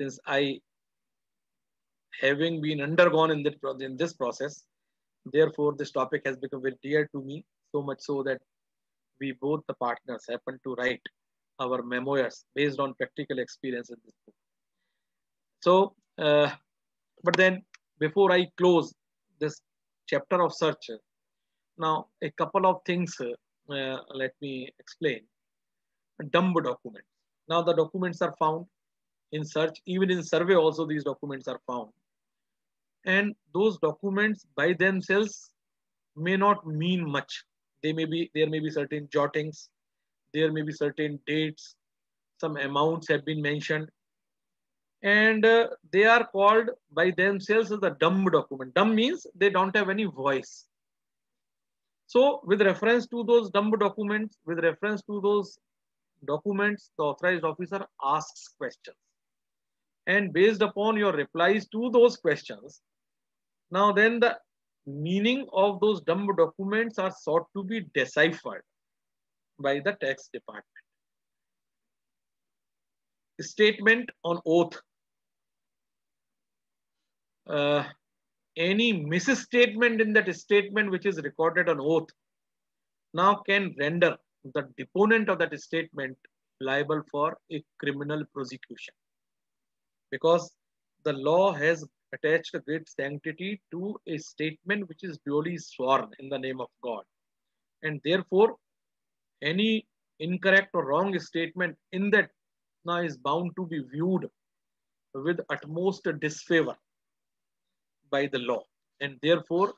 since I, having been undergone in, the, in this process, therefore this topic has become very dear to me, so much so that we both the partners happened to write our memoirs based on practical experience in this book. So, uh, but then before I close this chapter of search, now a couple of things uh, let me explain. Dumb documents. Now the documents are found in search, even in survey also these documents are found. And those documents by themselves may not mean much. They may be, there may be certain jottings, there may be certain dates, some amounts have been mentioned. And uh, they are called by themselves as the dumb document. Dumb means they don't have any voice. So with reference to those dumb documents, with reference to those documents, the authorized officer asks questions. And based upon your replies to those questions, now then the meaning of those dumb documents are sought to be deciphered by the tax department. Statement on oath. Uh, any misstatement in that statement which is recorded on oath now can render the deponent of that statement liable for a criminal prosecution, because the law has attached a great sanctity to a statement which is duly sworn in the name of God. And therefore, any incorrect or wrong statement in that now is bound to be viewed with utmost disfavor by the law. And therefore,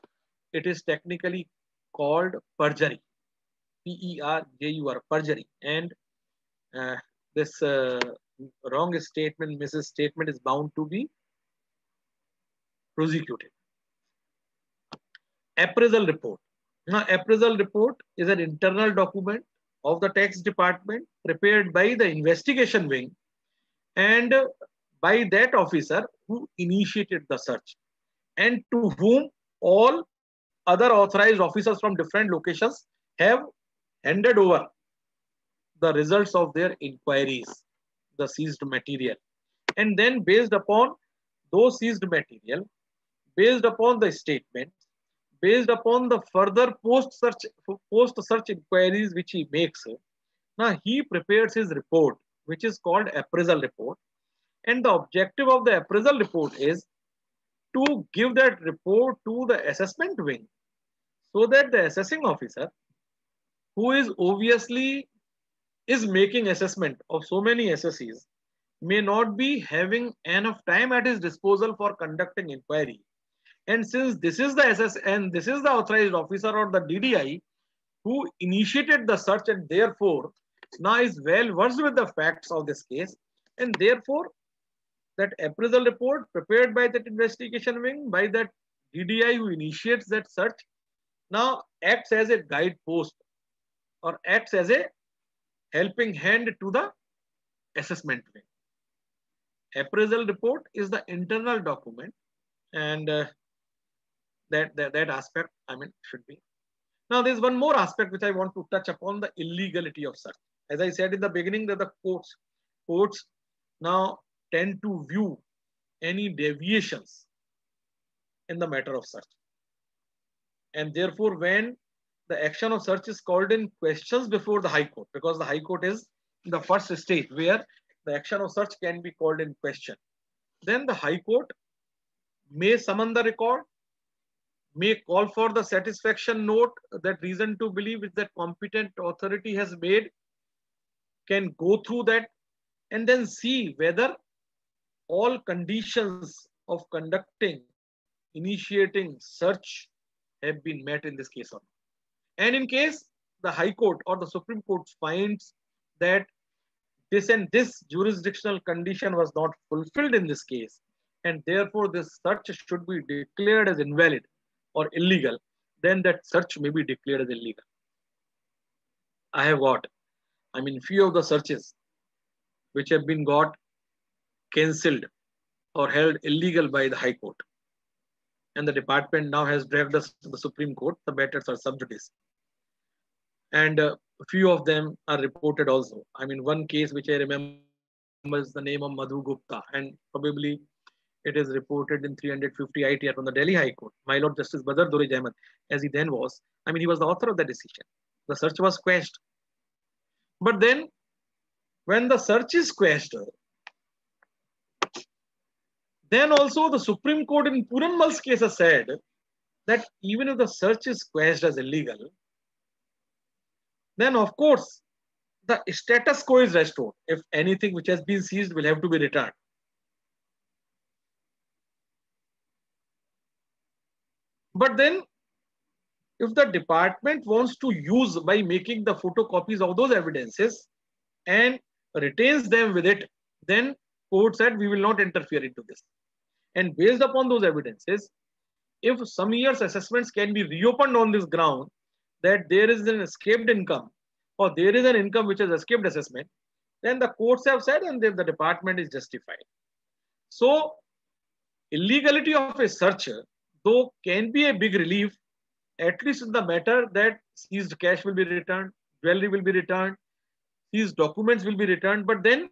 it is technically called perjury. P E R J U R, perjury. And uh, this uh, wrong statement, misstatement is bound to be prosecuted. Appraisal report. Now, appraisal report is an internal document of the tax department prepared by the investigation wing and by that officer who initiated the search and to whom all other authorized officers from different locations have handed over the results of their inquiries, the seized material. And then based upon those seized material, based upon the statement, based upon the further post-search post-search inquiries which he makes, now he prepares his report, which is called appraisal report. And the objective of the appraisal report is to give that report to the assessment wing, so that the assessing officer, who is obviously is making assessment of so many assessees, may not be having enough time at his disposal for conducting inquiry. And since this is the S S and this is the authorized officer or the D D I who initiated the search, and therefore now is well versed with the facts of this case, and therefore that appraisal report prepared by that investigation wing, by that D D I who initiates that search, now acts as a guidepost or acts as a helping hand to the assessment wing. Appraisal report is the internal document, and uh, that, that that aspect, I mean, should be. Now there's one more aspect which I want to touch upon: the illegality of search. As I said in the beginning, that the courts courts now tend to view any deviations in the matter of search, and therefore when the action of search is called in questions before the High Court, because the High Court is the first stage where the action of search can be called in question, then the High Court may summon the record, may call for the satisfaction note that reason to believe which that competent authority has made, can go through that and then see whether all conditions of conducting, initiating search have been met in this case or not. And in case the High Court or the Supreme Court finds that this and this jurisdictional condition was not fulfilled in this case, and therefore this search should be declared as invalid or illegal, then that search may be declared as illegal. I have got, I mean, few of the searches which have been got cancelled or held illegal by the High Court. And the department now has dragged us to the Supreme Court. The matters are sub judice. And a uh, few of them are reported also. I mean, one case which I remember is the name of Madhu Gupta, and probably it is reported in three hundred fifty I T R from the Delhi High Court. My Lord Justice Badr Durraj Ahmed, as he then was, I mean, he was the author of the decision. The search was quashed. But then, when the search is quashed, then also the Supreme Court in Puranmal's case has said that even if the search is quashed as illegal, then of course the status quo is restored. If anything which has been seized will have to be returned. But then, if the department wants to use by making the photocopies of those evidences and retains them with it, then court said we will not interfere into this. And based upon those evidences, if some years assessments can be reopened on this ground that there is an escaped income or there is an income which has escaped assessment, then the courts have said and the department is justified. So illegality of a search, though, can be a big relief, at least in the matter that seized cash will be returned, jewelry will be returned, seized documents will be returned. But then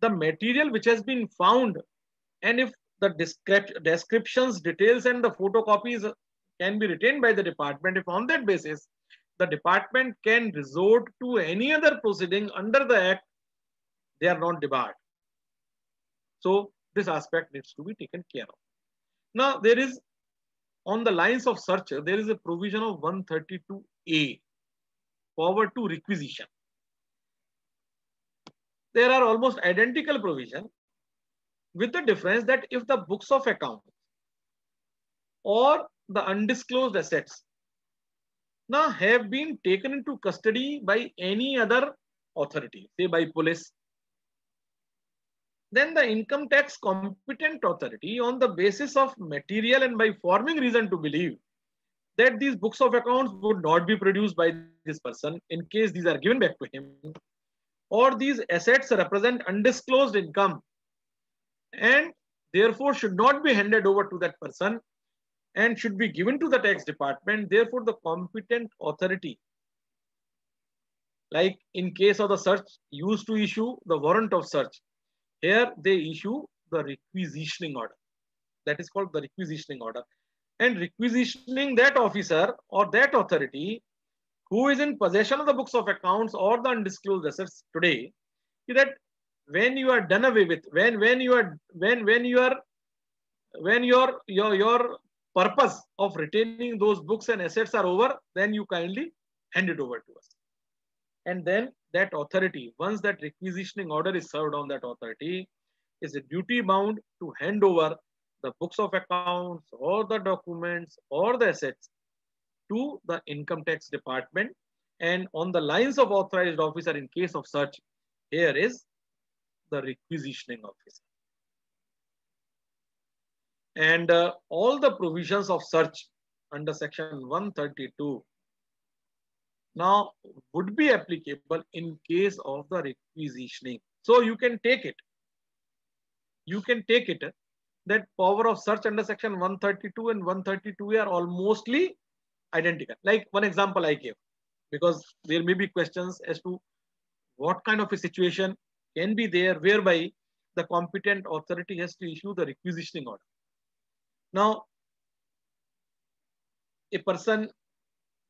the material which has been found, and if the descriptions, details and the photocopies can be retained by the department, if on that basis the department can resort to any other proceeding under the act, they are not debarred. So this aspect needs to be taken care of. Now there is, on the lines of search, there is a provision of one thirty-two A, power to requisition. There are almost identical provisions, with the difference that if the books of account or the undisclosed assets now have been taken into custody by any other authority, say by police, then the income tax competent authority, on the basis of material and by forming reason to believe that these books of accounts would not be produced by this person in case these are given back to him, or these assets represent undisclosed income and therefore should not be handed over to that person and should be given to the tax department. Therefore, the competent authority, like in case of the search, used to issue the warrant of search, here they issue the requisitioning order. That is called the requisitioning order. And requisitioning that officer or that authority who is in possession of the books of accounts or the undisclosed assets today, that when you are done away with, when when you are when when you are when your your your purpose of retaining those books and assets are over, then you kindly hand it over to us. And then that authority, once that requisitioning order is served on that authority, is a duty bound to hand over the books of accounts or the documents or the assets to the income tax department, and on the lines of authorized officer in case of search, here is the requisitioning officer. And uh, all the provisions of search under section one thirty-two now would be applicable in case of the requisitioning. So you can take it, you can take it that power of search under section one thirty-two and one thirty-two are almostly identical. Like one example I gave, because there may be questions as to what kind of a situation can be there whereby the competent authority has to issue the requisitioning order. Now, a person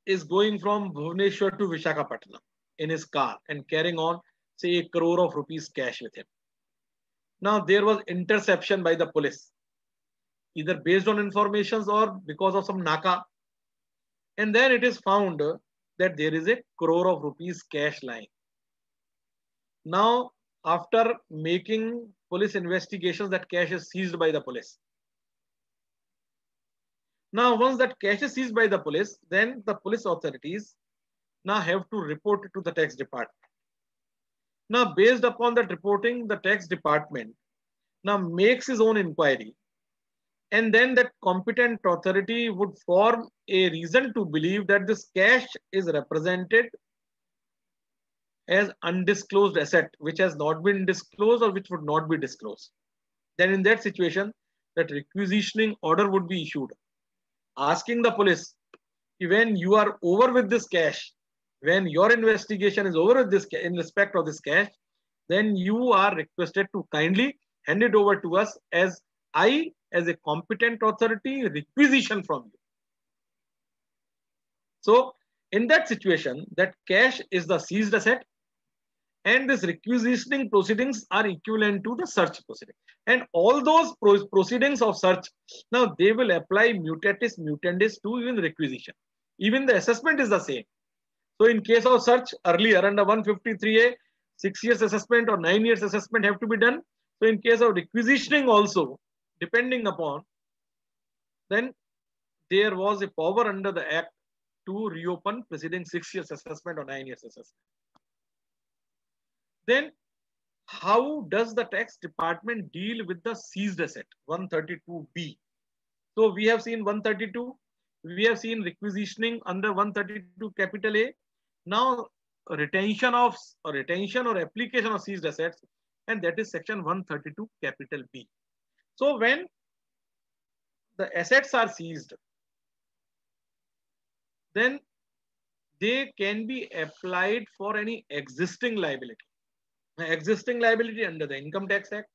is going from Bhubaneswar to Visakhapatnam in his car and carrying on, say, a crore of rupees cash with him. Now, there was interception by the police, either based on informations or because of some naka. And then it is found that there is a crore of rupees cash lying. Now, after making police investigations, that cash is seized by the police. Now, once that cash is seized by the police, then the police authorities now have to report it to the tax department. Now, based upon that reporting, the tax department now makes his own inquiry. And then that competent authority would form a reason to believe that this cash is represented as undisclosed asset, which has not been disclosed or which would not be disclosed. Then in that situation, that requisitioning order would be issued, asking the police, when you are over with this cash, when your investigation is over with this in respect of this cash, then you are requested to kindly hand it over to us, as I, as a competent authority, requisition from you. So in that situation, that cash is the seized asset, and this requisitioning proceedings are equivalent to the search proceeding. And all those pro proceedings of search, now they will apply mutatis mutandis to even requisition. Even the assessment is the same. So in case of search, earlier under one fifty-three A, six years assessment or nine years assessment have to be done. So in case of requisitioning also, depending upon, then there was a power under the Act to reopen preceding six years assessment or nine years assessment. Then how does the tax department deal with the seized asset, one thirty-two B? So we have seen one thirty-two, we have seen requisitioning under one thirty-two capital A. Now retention of or retention or application of seized assets, and that is section one thirty-two capital B. So when the assets are seized, then they can be applied for any existing liability. Existing liability under the Income Tax Act,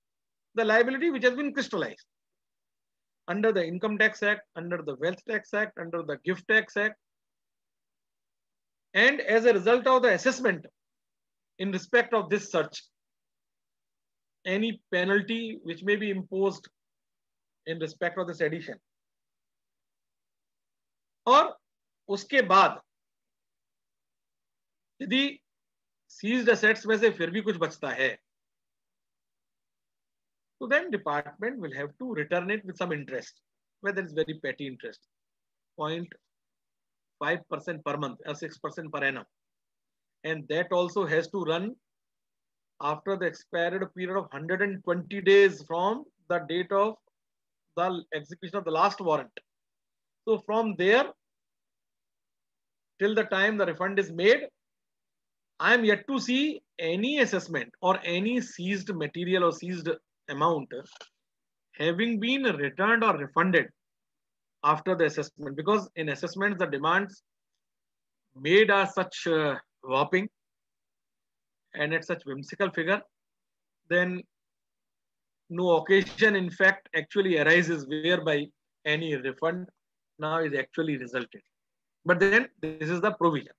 the liability which has been crystallized under the Income Tax Act, under the Wealth Tax Act, under the Gift Tax Act. And as a result of the assessment in respect of this search, any penalty which may be imposed in respect of this addition. Or उसके बाद यदि seized assets में से फिर भी कुछ बचता है, तो then department will have to return it with some interest, whether is very petty interest, zero point five percent per month or six percent per annum, and that also has to run after the expired period of one hundred twenty days from the date of the execution of the last warrant. So from there till the time the refund is made, I am yet to see any assessment or any seized material or seized amount having been returned or refunded after the assessment, because in assessments the demands made are such uh, whopping and at such whimsical figure, then no occasion in fact actually arises whereby any refund now is actually resulted. But then this is the provision.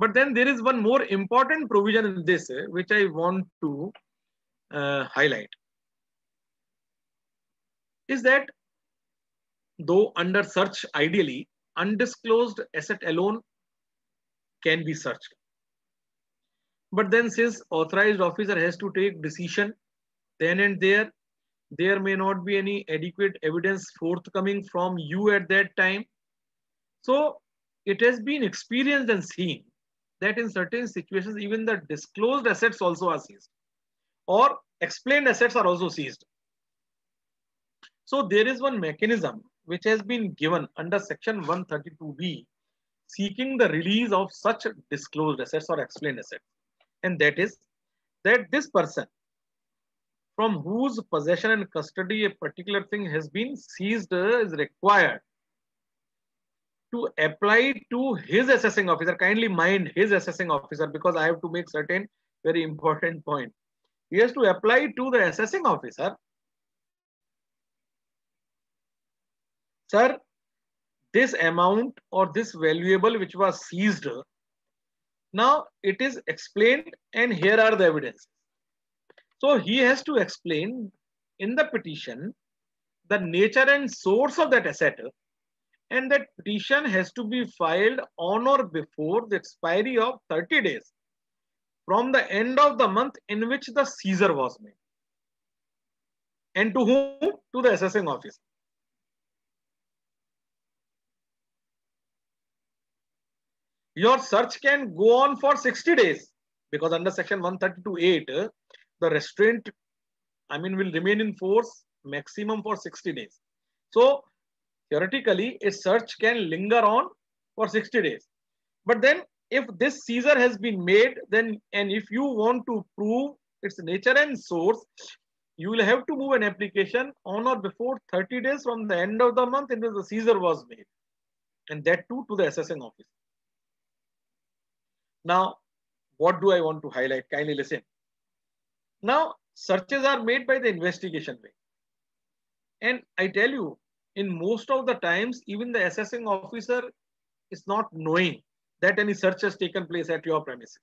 But then there is one more important provision in this, eh, which I want to uh, highlight, is that though under search ideally, undisclosed asset alone can be searched. But then since authorized officer has to take decision then and there, there may not be any adequate evidence forthcoming from you at that time. So it has been experienced and seen that in certain situations, even the disclosed assets also are seized or explained assets are also seized. So there is one mechanism which has been given under section one thirty-two B seeking the release of such disclosed assets or explained assets. And that is that this person from whose possession and custody a particular thing has been seized is required to apply to his assessing officer. Kindly mind his assessing officer, because I have to make certain very important point. He has to apply to the assessing officer. Sir, this amount or this valuable which was seized, now it is explained and here are the evidences. So he has to explain in the petition the nature and source of that asset, and that petition has to be filed on or before the expiry of thirty days from the end of the month in which the seizure was made. And to whom? To the assessing officer. Your search can go on for sixty days because under section one thirty-two eight, the restraint, I mean, will remain in force maximum for sixty days. So theoretically, a search can linger on for sixty days. But then if this seizure has been made, then and if you want to prove its nature and source, you will have to move an application on or before thirty days from the end of the month in which the seizure was made. And that too to the assessing office. Now, what do I want to highlight? Kindly listen. Now, searches are made by the investigation wing. And I tell you, in most of the times, even the assessing officer is not knowing that any search has taken place at your premises.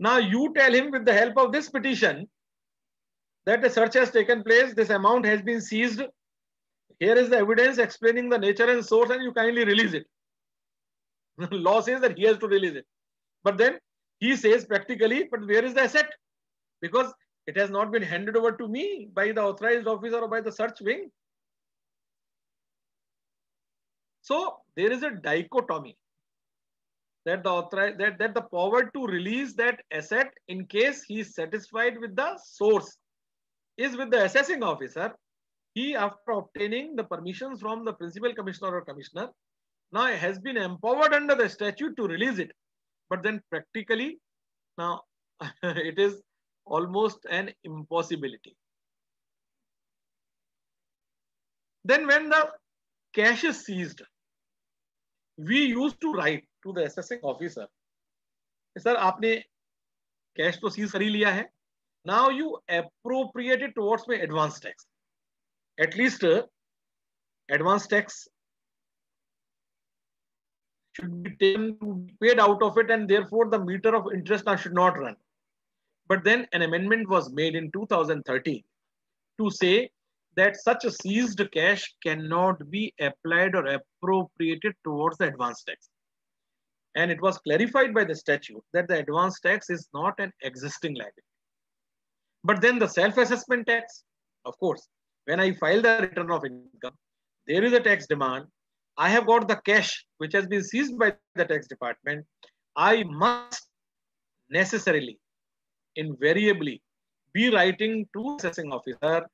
Now you tell him with the help of this petition that a search has taken place, this amount has been seized, here is the evidence explaining the nature and source, and you kindly release it. Law says that he has to release it. But then he says practically, but where is the asset? Because it has not been handed over to me by the authorized officer or by the search wing. So there is a dichotomy that the author, that, that the power to release that asset in case he is satisfied with the source is with the assessing officer. He, after obtaining the permissions from the principal commissioner or commissioner, now has been empowered under the statute to release it. But then practically now it is almost an impossibility. Then when the cash is seized, we used to write to the assessing officer, sir, aapne cash to seize kari liya hai. Now you appropriate it towards my advance tax. At least uh, advance tax should be taken to be paid out of it, and therefore the meter of interest now should not run. But then an amendment was made in two thousand thirteen to say that such a seized cash cannot be applied or appropriated towards the advance tax. And it was clarified by the statute that the advance tax is not an existing liability. But then the self-assessment tax, of course, when I file the return of income, there is a tax demand. I have got the cash which has been seized by the tax department. I must necessarily, invariably, be writing to the assessing officer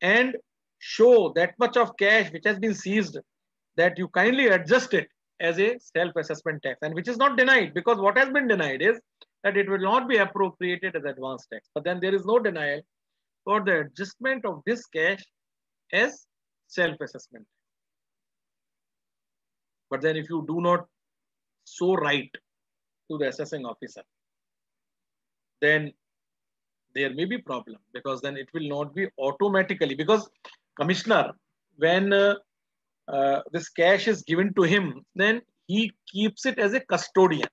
and show that much of cash which has been seized that you kindly adjust it as a self-assessment tax, and which is not denied, because what has been denied is that it will not be appropriated as advance tax. But then there is no denial for the adjustment of this cash as self-assessment. But then if you do not so write to the assessing officer, then there may be problem, because then it will not be automatically, because commissioner, when uh, uh, this cash is given to him, then he keeps it as a custodian.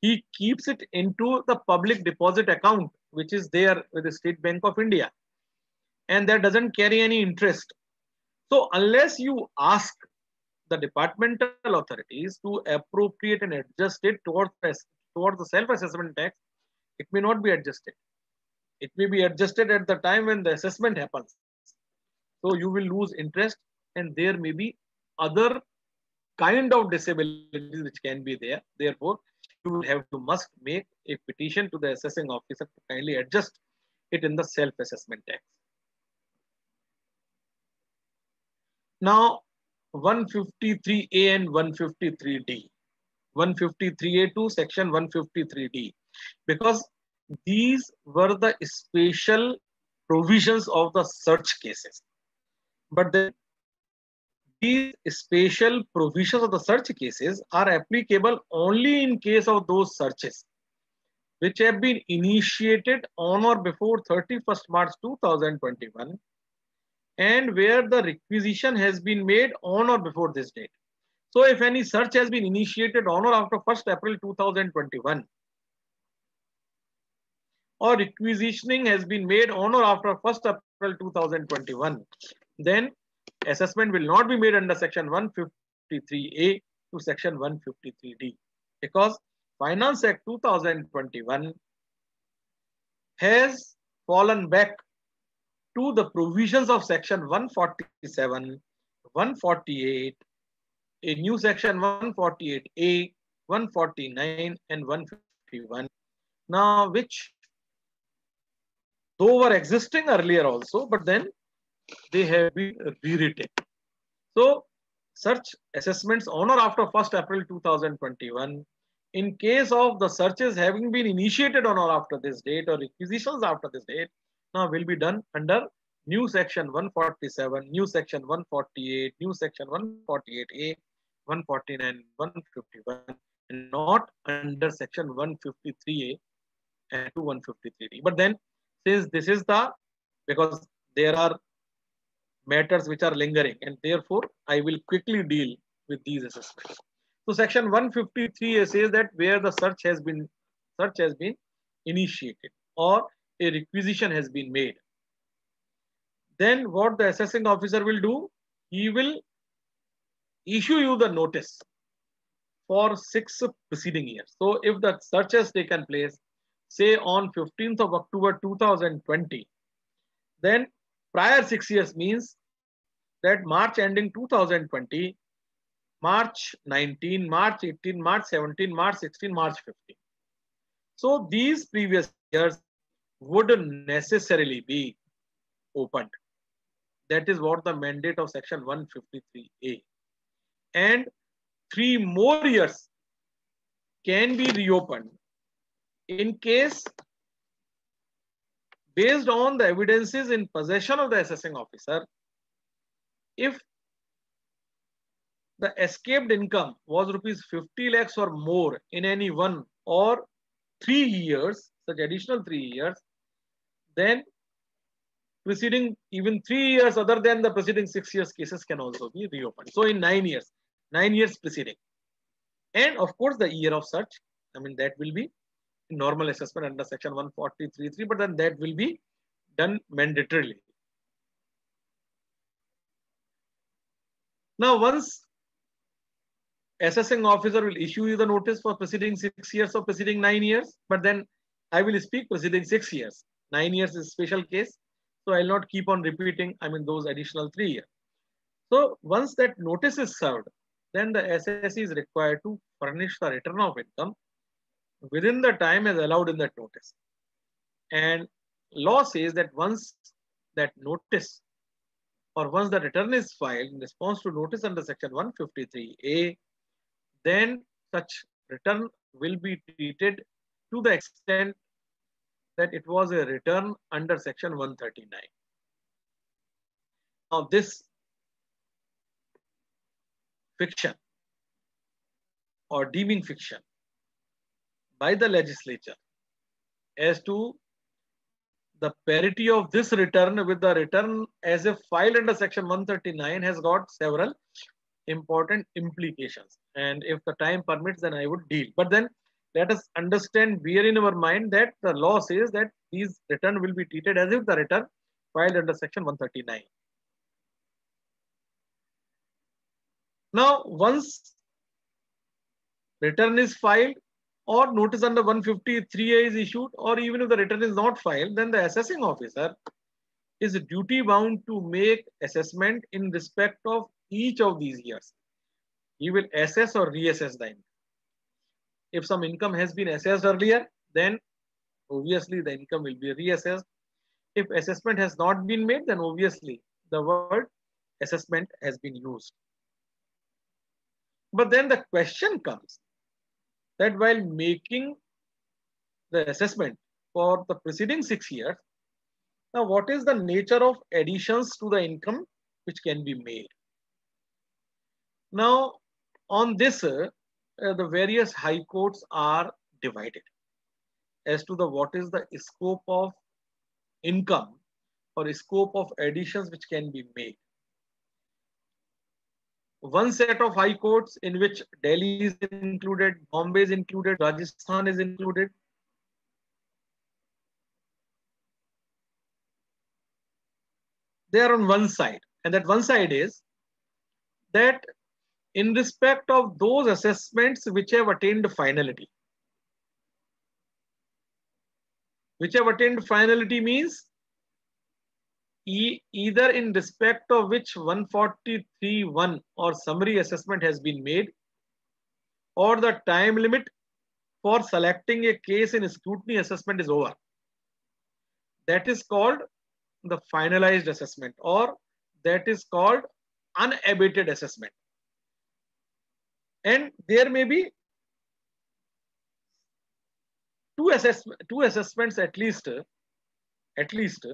He keeps it into the public deposit account, which is there with the State Bank of India. And that doesn't carry any interest. So unless you ask the departmental authorities to appropriate and adjust it towards towards the self-assessment tax, it may not be adjusted. It may be adjusted at the time when the assessment happens. So you will lose interest, and there may be other kind of disabilities which can be there. Therefore, you will have to must make a petition to the assessing officer to kindly adjust it in the self-assessment tax. Now, one fifty-three A and one fifty-three D, one fifty-three A to section one fifty-three D, because these were the special provisions of the search cases. But the, these special provisions of the search cases are applicable only in case of those searches which have been initiated on or before thirty-first March two thousand twenty-one and where the requisition has been made on or before this date. So if any search has been initiated on or after first April two thousand twenty-one, or requisitioning has been made on or after first April two thousand twenty-one, then assessment will not be made under section one fifty-three A to section one fifty-three D, because Finance Act two thousand twenty-one has fallen back to the provisions of section one forty-seven, one forty-eight, a new section one forty-eight A, one forty-nine and one fifty-one. Now, which though were existing earlier also, but then they have been rewritten. So, search assessments on or after first April two thousand twenty-one, in case of the searches having been initiated on or after this date or requisitions after this date, now will be done under new section one forty-seven, new section one forty-eight, new section one forty-eight A, one forty-nine, one fifty-one, and not under section one fifty-three A and to one fifty-three D. But then, since this is the, because there are matters which are lingering, and therefore I will quickly deal with these assessments. So section one fifty-three A says that where the search has been search has been initiated or a requisition has been made, then what the assessing officer will do, he will issue you the notice for six preceding years. So if the search has taken place, say on fifteenth of October two thousand twenty, then prior six years means that March ending two thousand twenty, March nineteen, March eighteen, March seventeen, March sixteen, March fifteen. So these previous years wouldn't necessarily be opened. That is what the mandate of section one fifty-three A. And three more years can be reopened in case, based on the evidences in possession of the assessing officer, if the escaped income was rupees fifty lakhs or more in any one or three years, such additional three years, then preceding even three years other than the preceding six years cases can also be reopened. So in nine years, nine years preceding. And of course, the year of search, I mean, that will be normal assessment under section one forty-three three, but then that will be done mandatorily. Now, once assessing officer will issue you the notice for preceding six years or preceding nine years, but then I will speak preceding six years. Nine years is a special case, so I will not keep on repeating, I mean, those additional three years. So once that notice is served, then the S S E is required to furnish the return of income within the time as allowed in that notice. And law says that once that notice or once the return is filed in response to notice under section one fifty-three A, then such return will be treated to the extent that it was a return under section one thirty-nine. Now this fiction or deeming fiction by the legislature as to the parity of this return with the return as if filed under section one thirty-nine has got several important implications. And if the time permits, then I would deal. But then let us understand, bear in our mind that the law says that these return will be treated as if the return filed under section one thirty-nine. Now, once return is filed or notice under one fifty-three A is issued, or even if the return is not filed, then the assessing officer is duty bound to make assessment in respect of each of these years. He will assess or reassess the income. If some income has been assessed earlier, then obviously the income will be reassessed. If assessment has not been made, then obviously the word assessment has been used. But then the question comes that while making the assessment for the preceding six years, now what is the nature of additions to the income which can be made? Now on this, uh, uh, the various high courts are divided as to the what is the scope of income or scope of additions which can be made. One set of high courts in which Delhi is included, Bombay is included, Rajasthan is included. They are on one side, and that one side is that in respect of those assessments which have attained finality. Which have attained finality means E, either in respect of which one forty-three one or summary assessment has been made, or the time limit for selecting a case in scrutiny assessment is over. That is called the finalized assessment, or that is called unabated assessment. And there may be two, assess two assessments at least, at least.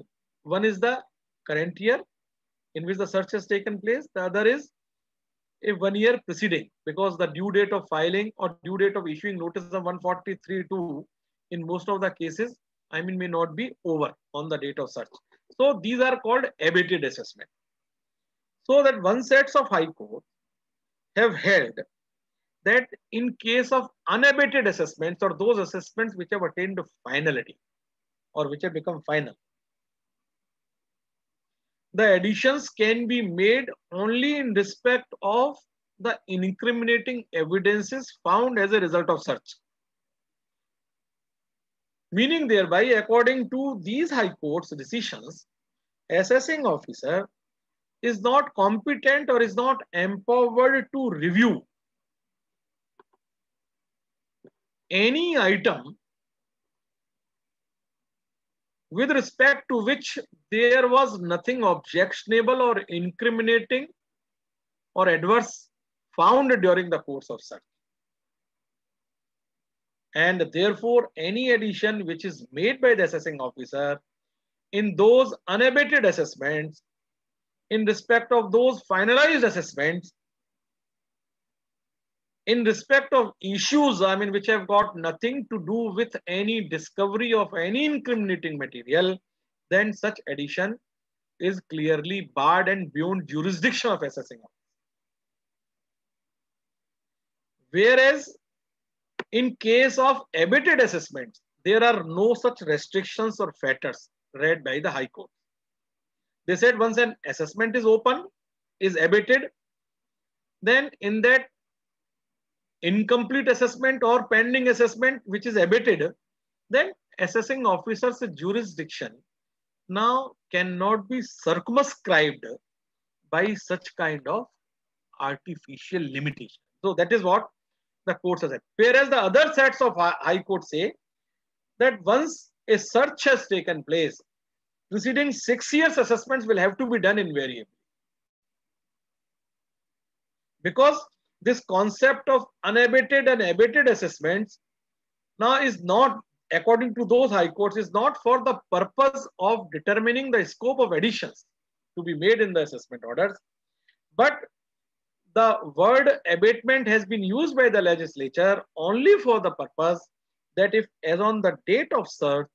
One is the current year in which the search has taken place. The other is a one year preceding, because the due date of filing or due date of issuing notice of one forty-three two in most of the cases, I mean, may not be over on the date of search. So these are called abated assessment. So that one sets of high court have held that in case of unabated assessments, or those assessments which have attained finality or which have become final, the additions can be made only in respect of the incriminating evidences found as a result of search. Meaning thereby, according to these high court's decisions, assessing officer is not competent or is not empowered to review any item with respect to which there was nothing objectionable or incriminating or adverse found during the course of search. And therefore, any addition which is made by the assessing officer in those unabated assessments, in respect of those finalized assessments, in respect of issues, I mean, which have got nothing to do with any discovery of any incriminating material, then such addition is clearly barred and beyond jurisdiction of assessing officer. Whereas, in case of abated assessments, there are no such restrictions or fetters read by the High Court. They said once an assessment is open, is abated, then in that incomplete assessment or pending assessment which is abated, then assessing officer's jurisdiction now cannot be circumscribed by such kind of artificial limitation. So that is what the court has said. Whereas the other sets of high court say that once a search has taken place, preceding six years assessments will have to be done invariably. Because this concept of unabated and abated assessments now is not, according to those high courts, is not for the purpose of determining the scope of additions to be made in the assessment orders. But the word abatement has been used by the legislature only for the purpose that if, as on the date of search,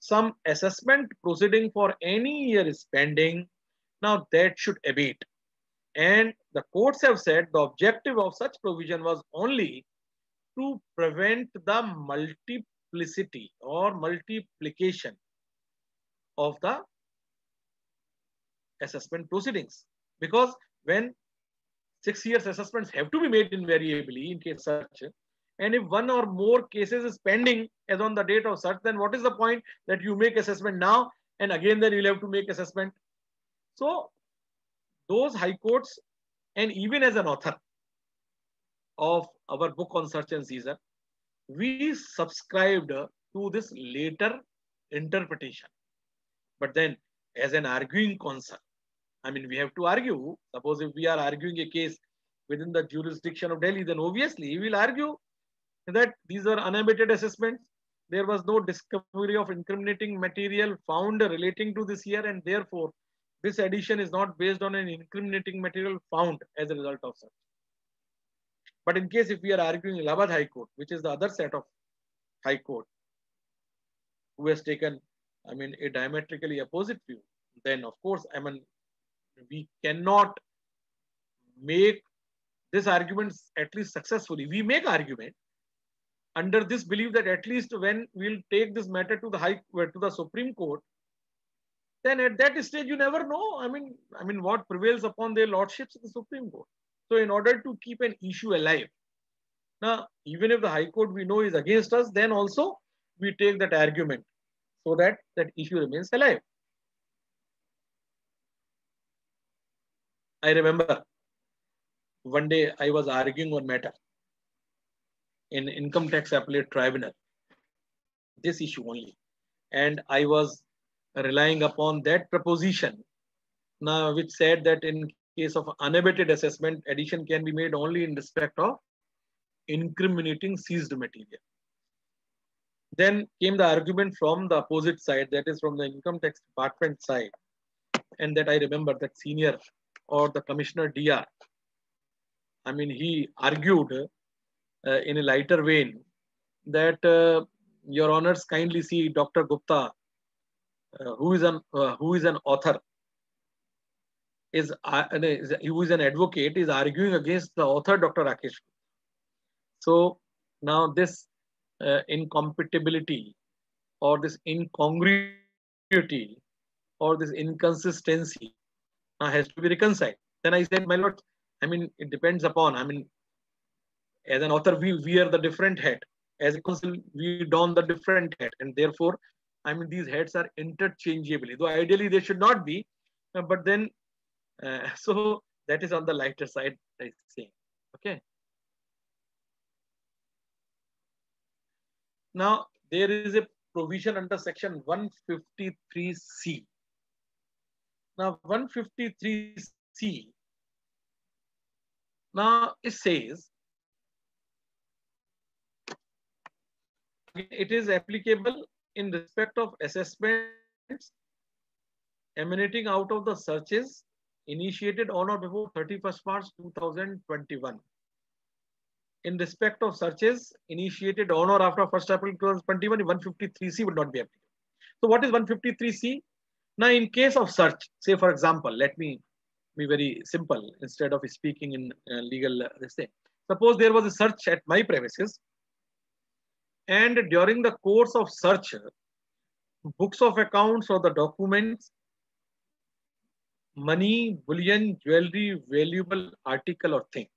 some assessment proceeding for any year is pending, now that should abate. And the courts have said the objective of such provision was only to prevent the multiplicity or multiplication of the assessment proceedings. Because when six years assessments have to be made invariably in case search. And if one or more cases is pending as on the date of search, then what is the point that you make assessment now and again then you'll have to make assessment? So those high courts, and even as an author of our book on search and seizure, we subscribed to this later interpretation. But then as an arguing counsel, I mean, we have to argue. Suppose if we are arguing a case within the jurisdiction of Delhi, then obviously we will argue that these are unabated assessments. There was no discovery of incriminating material found relating to this year, and therefore this addition is not based on an incriminating material found as a result of such. But in case if we are arguing Allahabad High Court, which is the other set of High Court, who has taken, I mean, a diametrically opposite view, then of course, I mean, we cannot make this argument at least successfully. We make argument under this belief that at least when we'll take this matter to the high to the Supreme Court, then at that stage you never know. I mean, I mean what prevails upon their lordships in the Supreme Court. So in order to keep an issue alive, now even if the High Court we know is against us, then also we take that argument so that that issue remains alive. I remember one day I was arguing on matter in Income Tax Appellate Tribunal, this issue only, and I was relying upon that proposition now which said that in case of unabated assessment, addition can be made only in respect of incriminating seized material. Then came the argument from the opposite side, that is from the Income Tax Department side, and that I remember that senior or the Commissioner D R, I mean, he argued uh, in a lighter vein that uh, your honors kindly see Doctor Gupta, uh, who is an uh, who is an author, is, uh, is who is an advocate, is arguing against the author Doctor Rakesh. So now this uh, incompatibility or this incongruity or this inconsistency Uh, has to be reconciled. Then I said, my lord, I mean, it depends upon, I mean, as an author, we wear the different hat. As a counsel, we don the different hat. And therefore, I mean, these hats are interchangeable. Though ideally, they should not be. Uh, but then, uh, so that is on the lighter side, I say. Okay. Now, there is a provision under section one fifty-three C. Now, one fifty-three C, now it says, it is applicable in respect of assessments emanating out of the searches initiated on or before thirty-first March two thousand twenty-one. In respect of searches initiated on or after first April two thousand twenty-one, one fifty-three C would not be applicable. So what is one fifty-three C? Now, in case of search, say for example, let me be very simple instead of speaking in uh, legal uh, this thing. Suppose there was a search at my premises, and during the course of search, books of accounts or the documents, money, bullion, jewelry, valuable article or thing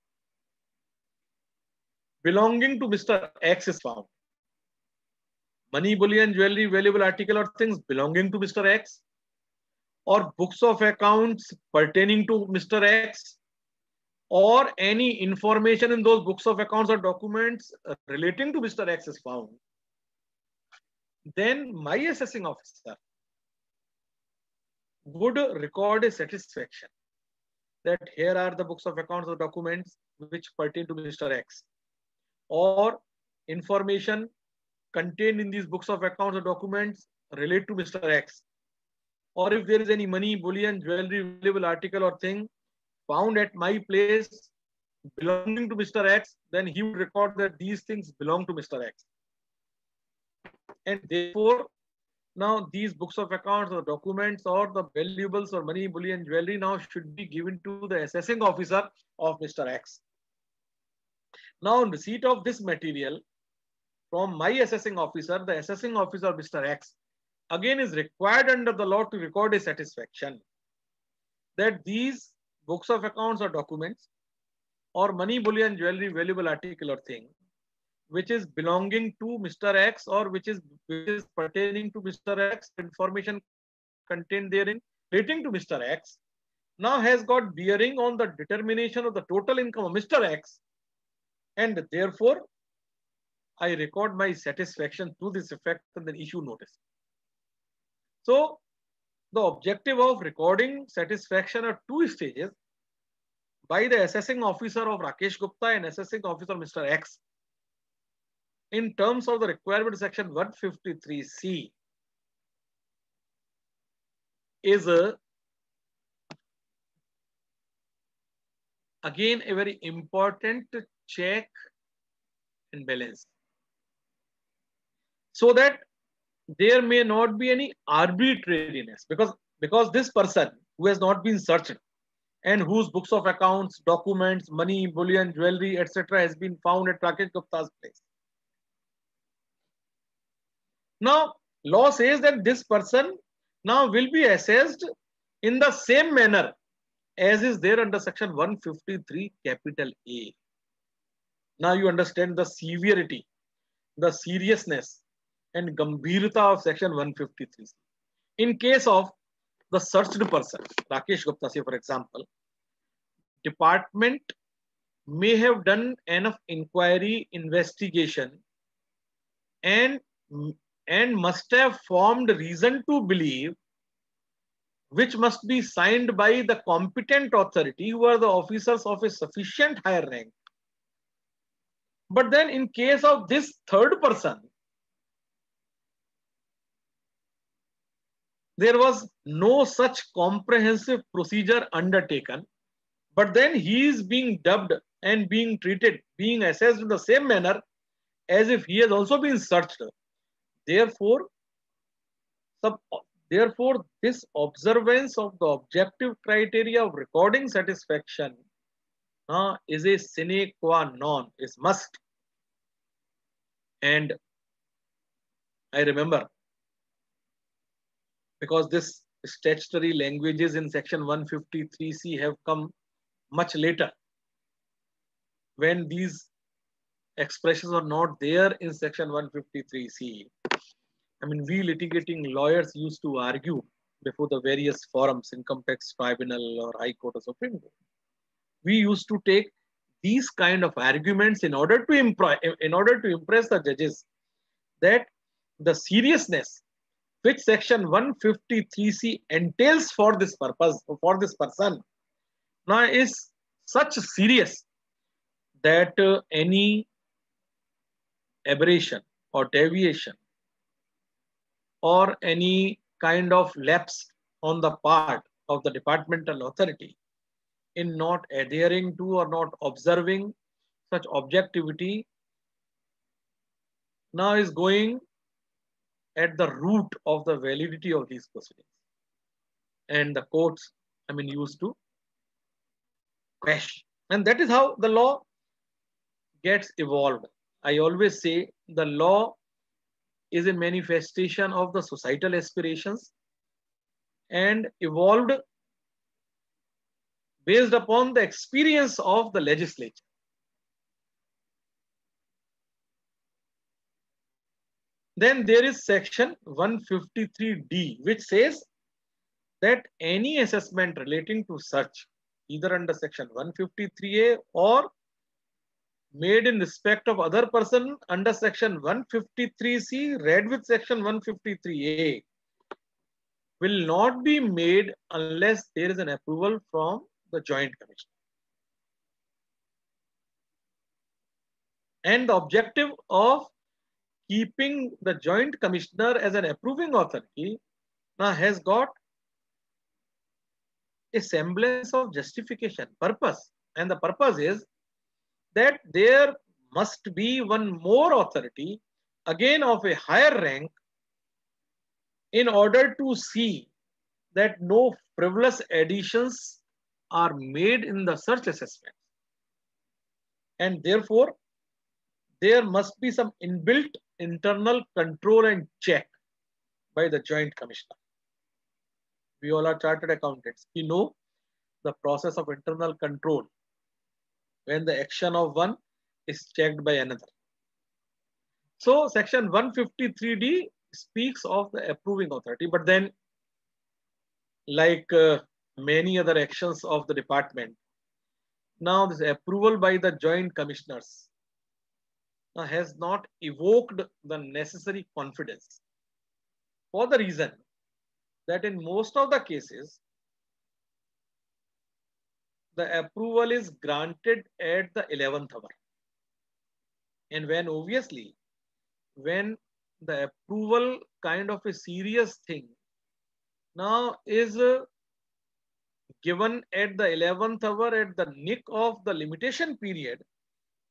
belonging to Mister X is found. Money, bullion, jewelry, valuable article or things belonging to Mister X, or books of accounts pertaining to Mister X, or any information in those books of accounts or documents relating to Mister X is found, then my assessing officer would record a satisfaction that here are the books of accounts or documents which pertain to Mister X, or information contained in these books of accounts or documents relate to Mister X. Or if there is any money, bullion, jewelry, valuable article or thing found at my place belonging to Mister X, then he would record that these things belong to Mister X. And therefore, now these books of accounts or documents or the valuables or money, bullion, jewelry now should be given to the assessing officer of Mister X. Now, on receipt of this material from my assessing officer, the assessing officer of Mister X again is required under the law to record a satisfaction that these books of accounts or documents or money, bullion, jewelry, valuable article or thing, which is belonging to Mister X or which is which is pertaining to Mister X, information contained therein relating to Mister X, now has got bearing on the determination of the total income of Mister X, and therefore I record my satisfaction to this effect and then issue notice. So the objective of recording satisfaction are two stages by the assessing officer of Rakesh Gupta and assessing officer Mister X in terms of the requirement section one fifty-three C is a, again a very important check and balance, so that there may not be any arbitrariness, because because this person who has not been searched and whose books of accounts, documents, money, bullion, jewelry, et cetera has been found at Rakesh Gupta's place. Now, law says that this person now will be assessed in the same manner as is there under section one fifty-three capital A. Now you understand the severity, the seriousness and gambhirta of section one fifty-three. In case of the searched person, Rakesh Gupta, say for example, department may have done enough inquiry, investigation and, and must have formed reason to believe, which must be signed by the competent authority who are the officers of a sufficient higher rank. But then in case of this third person, there was no such comprehensive procedure undertaken, but then he is being dubbed and being treated, being assessed in the same manner as if he has also been searched. Therefore, sub, therefore this observance of the objective criteria of recording satisfaction Uh, is a sine qua non, is must. And I remember, because this statutory languages in section one fifty-three C have come much later, when these expressions are not there in section one fifty-three C. I mean, we litigating lawyers used to argue before the various forums, income tax tribunal or high court or Supreme Court. We used to take these kind of arguments in order to impress, in order to impress the judges that the seriousness which section one fifty-three C entails for this purpose, for this person, now is such serious that uh, any aberration or deviation or any kind of lapse on the part of the departmental authority in not adhering to or not observing such objectivity now is going at the root of the validity of these proceedings. And the courts, I mean, used to question. And that is how the law gets evolved. I always say the law is a manifestation of the societal aspirations and evolved based upon the experience of the legislature. Then there is section one fifty-three D, which says that any assessment relating to search, either under section one fifty-three A or made in respect of other person under section one fifty-three C, read with section one fifty-three A, will not be made unless there is an approval from the Joint Commission. And the objective of keeping the Joint Commissioner as an approving authority now has got a semblance of justification, purpose. And the purpose is that there must be one more authority, again of a higher rank, in order to see that no frivolous additions are made in the search assessment, and therefore there must be some inbuilt internal control and check by the Joint Commissioner. We all are chartered accountants. We know the process of internal control when the action of one is checked by another. So section one fifty-three D speaks of the approving authority, but then like uh, many other actions of the department, now this approval by the joint commissioners uh, has not evoked the necessary confidence, for the reason that in most of the cases, the approval is granted at the eleventh hour. And when obviously, when the approval kind of a serious thing now is uh, given at the eleventh hour at the nick of the limitation period,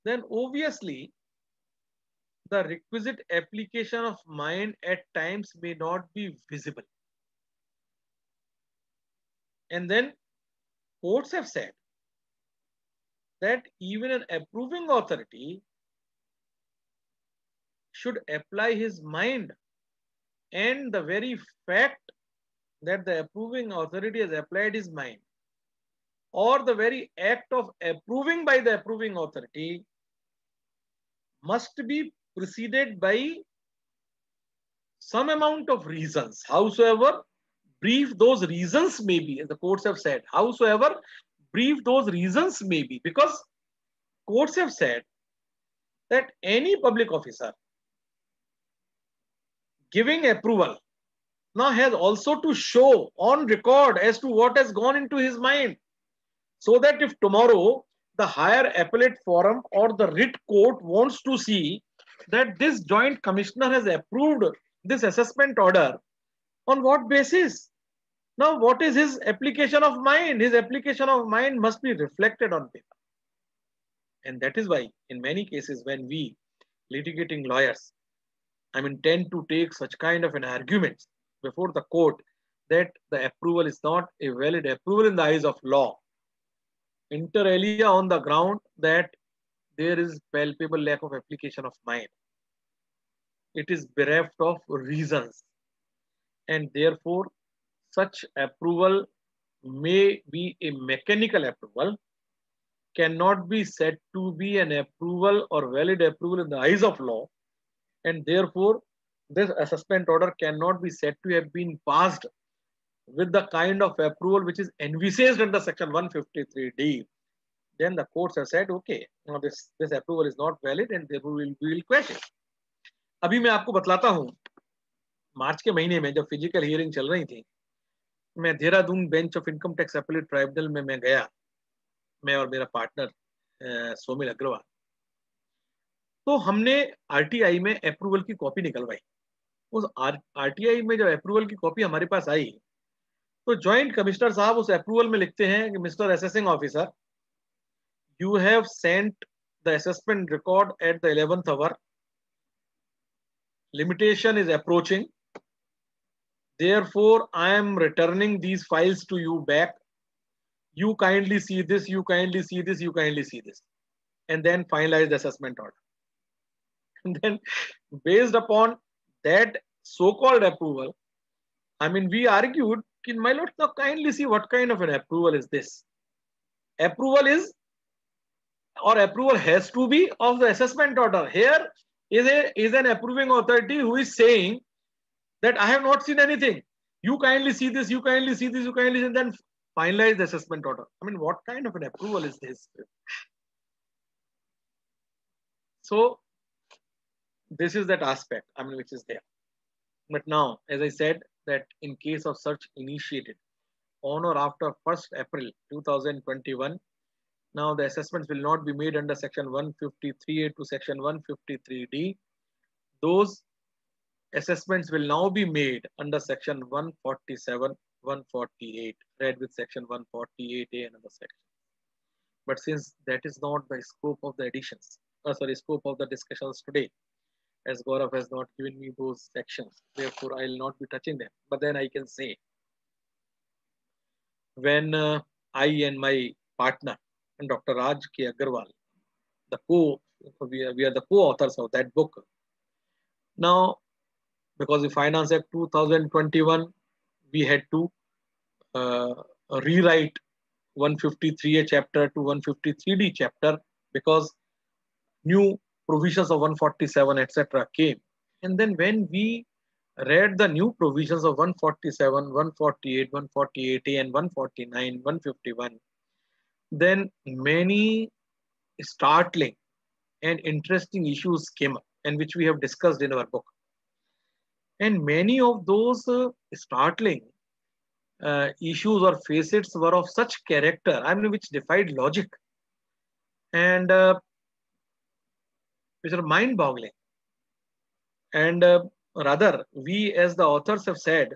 then obviously the requisite application of mind at times may not be visible. And then courts have said that even an approving authority should apply his mind, and the very fact that the approving authority has applied his mind, or the very act of approving by the approving authority, must be preceded by some amount of reasons, howsoever brief those reasons may be, as the courts have said, howsoever brief those reasons may be, because courts have said that any public officer giving approval now has also to show on record as to what has gone into his mind, so that if tomorrow the higher appellate forum or the writ court wants to see that this joint commissioner has approved this assessment order, on what basis? Now, what is his application of mind? His application of mind must be reflected on paper. And that is why in many cases when we litigating lawyers, I mean, tend to take such kind of an argument before the court that the approval is not a valid approval in the eyes of law, inter alia on the ground that there is palpable lack of application of mind. It is bereft of reasons, and therefore such approval may be a mechanical approval, cannot be said to be an approval or valid approval in the eyes of law. And therefore, this assessment order cannot be said to have been passed with the kind of approval which is envisaged under section one fifty-three D. Then the courts have said, okay, now this, this approval is not valid, and therefore we will, we will question. अभी मैं आपको बतलाता हूँ, मार्च के महीने में जब physical hearing चल रही थी, मैं Dehradun bench of income tax appellate tribunal में मैं गया, मैं और मेरा पार्टनर सोमिल अग्रवाल। तो हमने आरटीआई में अप्रूवल की कॉपी निकलवाई। उस आरटीआई में जब अप्रूवल की कॉपी हमारे पास आई, तो जॉइंट कमिश्नर साहब उस अप्रूवल में लिखते हैं कि mister assessing officer, you have sent the assessment record at the eleventh hour, limitation is approaching, therefore I am returning these files to you back, you kindly see this, you kindly see this, you kindly see this, and then finalise the assessment order. And then based upon that so-called approval, I mean, we argued, can my lord now kindly see what kind of an approval is this? Approval is, or approval has to be of the assessment order. Here is a is an approving authority who is saying that I have not seen anything. You kindly see this, you kindly see this, you kindly see, and then finalize the assessment order. I mean, what kind of an approval is this? So this is that aspect, I mean, which is there. But now, as I said, that in case of search initiated on or after first April two thousand twenty-one, now the assessments will not be made under section one fifty-three A to section one fifty-three D. Those assessments will now be made under section one forty-seven, one forty-eight, read with section one forty-eight A, another section. But since that is not the scope of the additions, uh, sorry, scope of the discussions today, as Gaurav has not given me those sections, therefore I will not be touching them. But then I can say, when uh, I and my partner, and Doctor Raj K. Agarwal, the co, we are, we are the co-authors of that book. Now, because the Finance Act two thousand twenty-one, we had to uh, rewrite one fifty-three A chapter to one fifty-three D chapter because new provisions of one forty-seven, et cetera came. And then when we read the new provisions of one forty-seven, one forty-eight, one forty-eight A and one forty-nine, one fifty-one, then many startling and interesting issues came up, and which we have discussed in our book. And many of those uh, startling uh, issues or facets were of such character, I mean, which defied logic and uh, which are mind-boggling. And uh, rather, we as the authors have said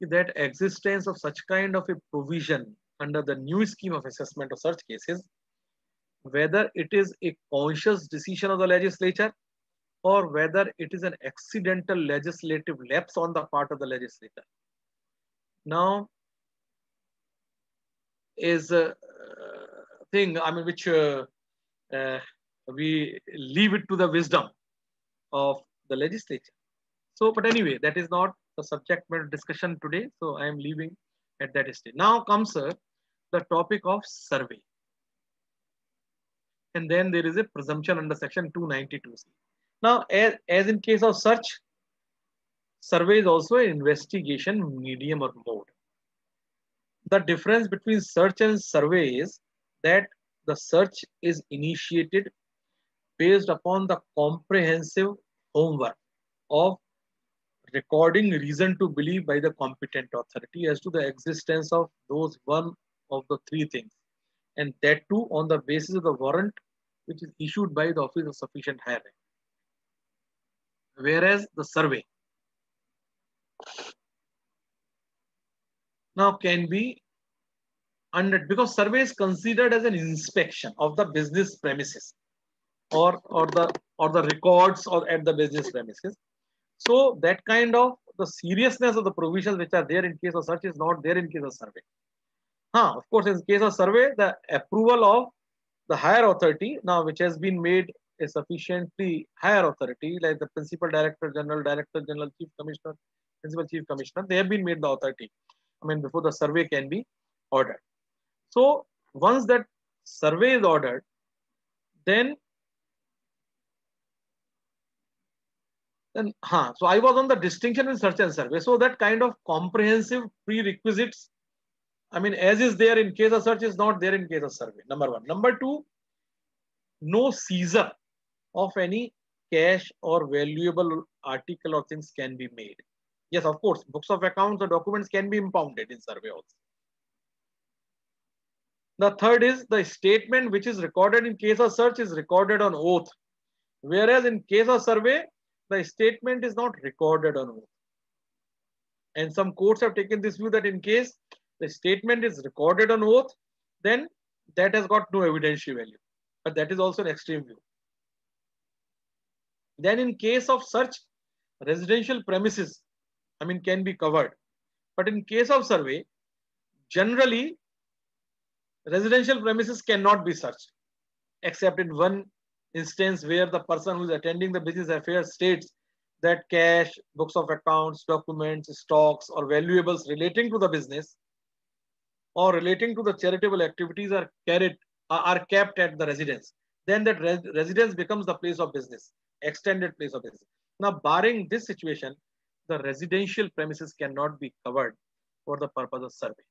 that existence of such kind of a provision under the new scheme of assessment of such cases, whether it is a conscious decision of the legislature or whether it is an accidental legislative lapse on the part of the legislator, now is a thing, I mean, which uh, uh, we leave it to the wisdom of the legislature. So, but anyway, that is not the subject matter discussion today. So I am leaving at that stage. Now comes uh, the topic of survey. And then there is a presumption under section two ninety-two C. Now, as, as in case of search, survey is also an investigation medium or mode. The difference between search and survey is that the search is initiated based upon the comprehensive homework of recording reason to believe by the competent authority as to the existence of those one of the three things. And that too on the basis of the warrant which is issued by the Office of Sufficient Hire Rank. Whereas the survey now can be under, because survey is considered as an inspection of the business premises or, or, the, or the records or at the business premises. So that kind of the seriousness of the provisions which are there in case of search is not there in case of survey. Huh, of course, in case of survey, the approval of the higher authority, now which has been made a sufficiently higher authority, like the Principal Director General, Director General, Chief Commissioner, Principal Chief Commissioner, they have been made the authority, I mean, before the survey can be ordered. So once that survey is ordered, then, then huh, so I was on the distinction in search and survey. So that kind of comprehensive prerequisites, I mean, as is there in case of search is not there in case of survey, number one. Number two, no seizure of any cash or valuable article or things can be made. Yes, of course, books of accounts or documents can be impounded in survey also. The third is the statement which is recorded in case of search is recorded on oath. Whereas in case of survey, the statement is not recorded on oath. And some courts have taken this view that in case the statement is recorded on oath, then that has got no evidentiary value. But that is also an extreme view. Then in case of search, residential premises, I mean, can be covered. But in case of survey, generally, residential premises cannot be searched, except in one instance where the person who is attending the business affairs states that cash, books of accounts, documents, stocks, or valuables relating to the business or relating to the charitable activities are carried are kept at the residence, then that res residence becomes the place of business, extended place of business. Now, barring this situation, the residential premises cannot be covered for the purpose of survey.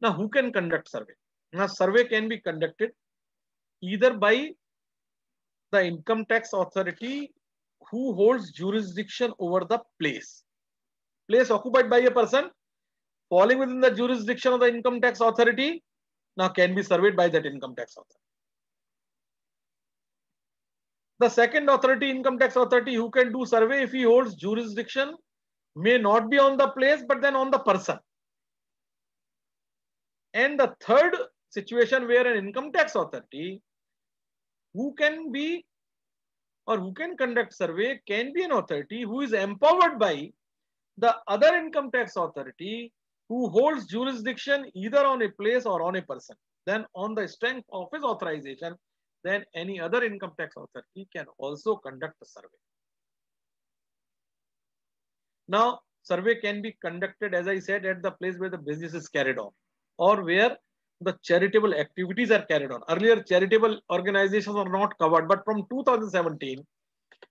Now, who can conduct survey? Now, survey can be conducted either by the income tax authority who holds jurisdiction over the place. Place occupied by a person falling within the jurisdiction of the income tax authority now can be surveyed by that income tax authority. The second authority, income tax authority, who can do survey if he holds jurisdiction, may not be on the place, but then on the person. And the third situation where an income tax authority who can be or who can conduct survey can be an authority who is empowered by the other income tax authority who holds jurisdiction either on a place or on a person. Then on the strength of his authorization, then any other income tax authority can also conduct a survey. Now, survey can be conducted, as I said, at the place where the business is carried on or where the charitable activities are carried on. Earlier, charitable organizations are not covered, but from two thousand seventeen,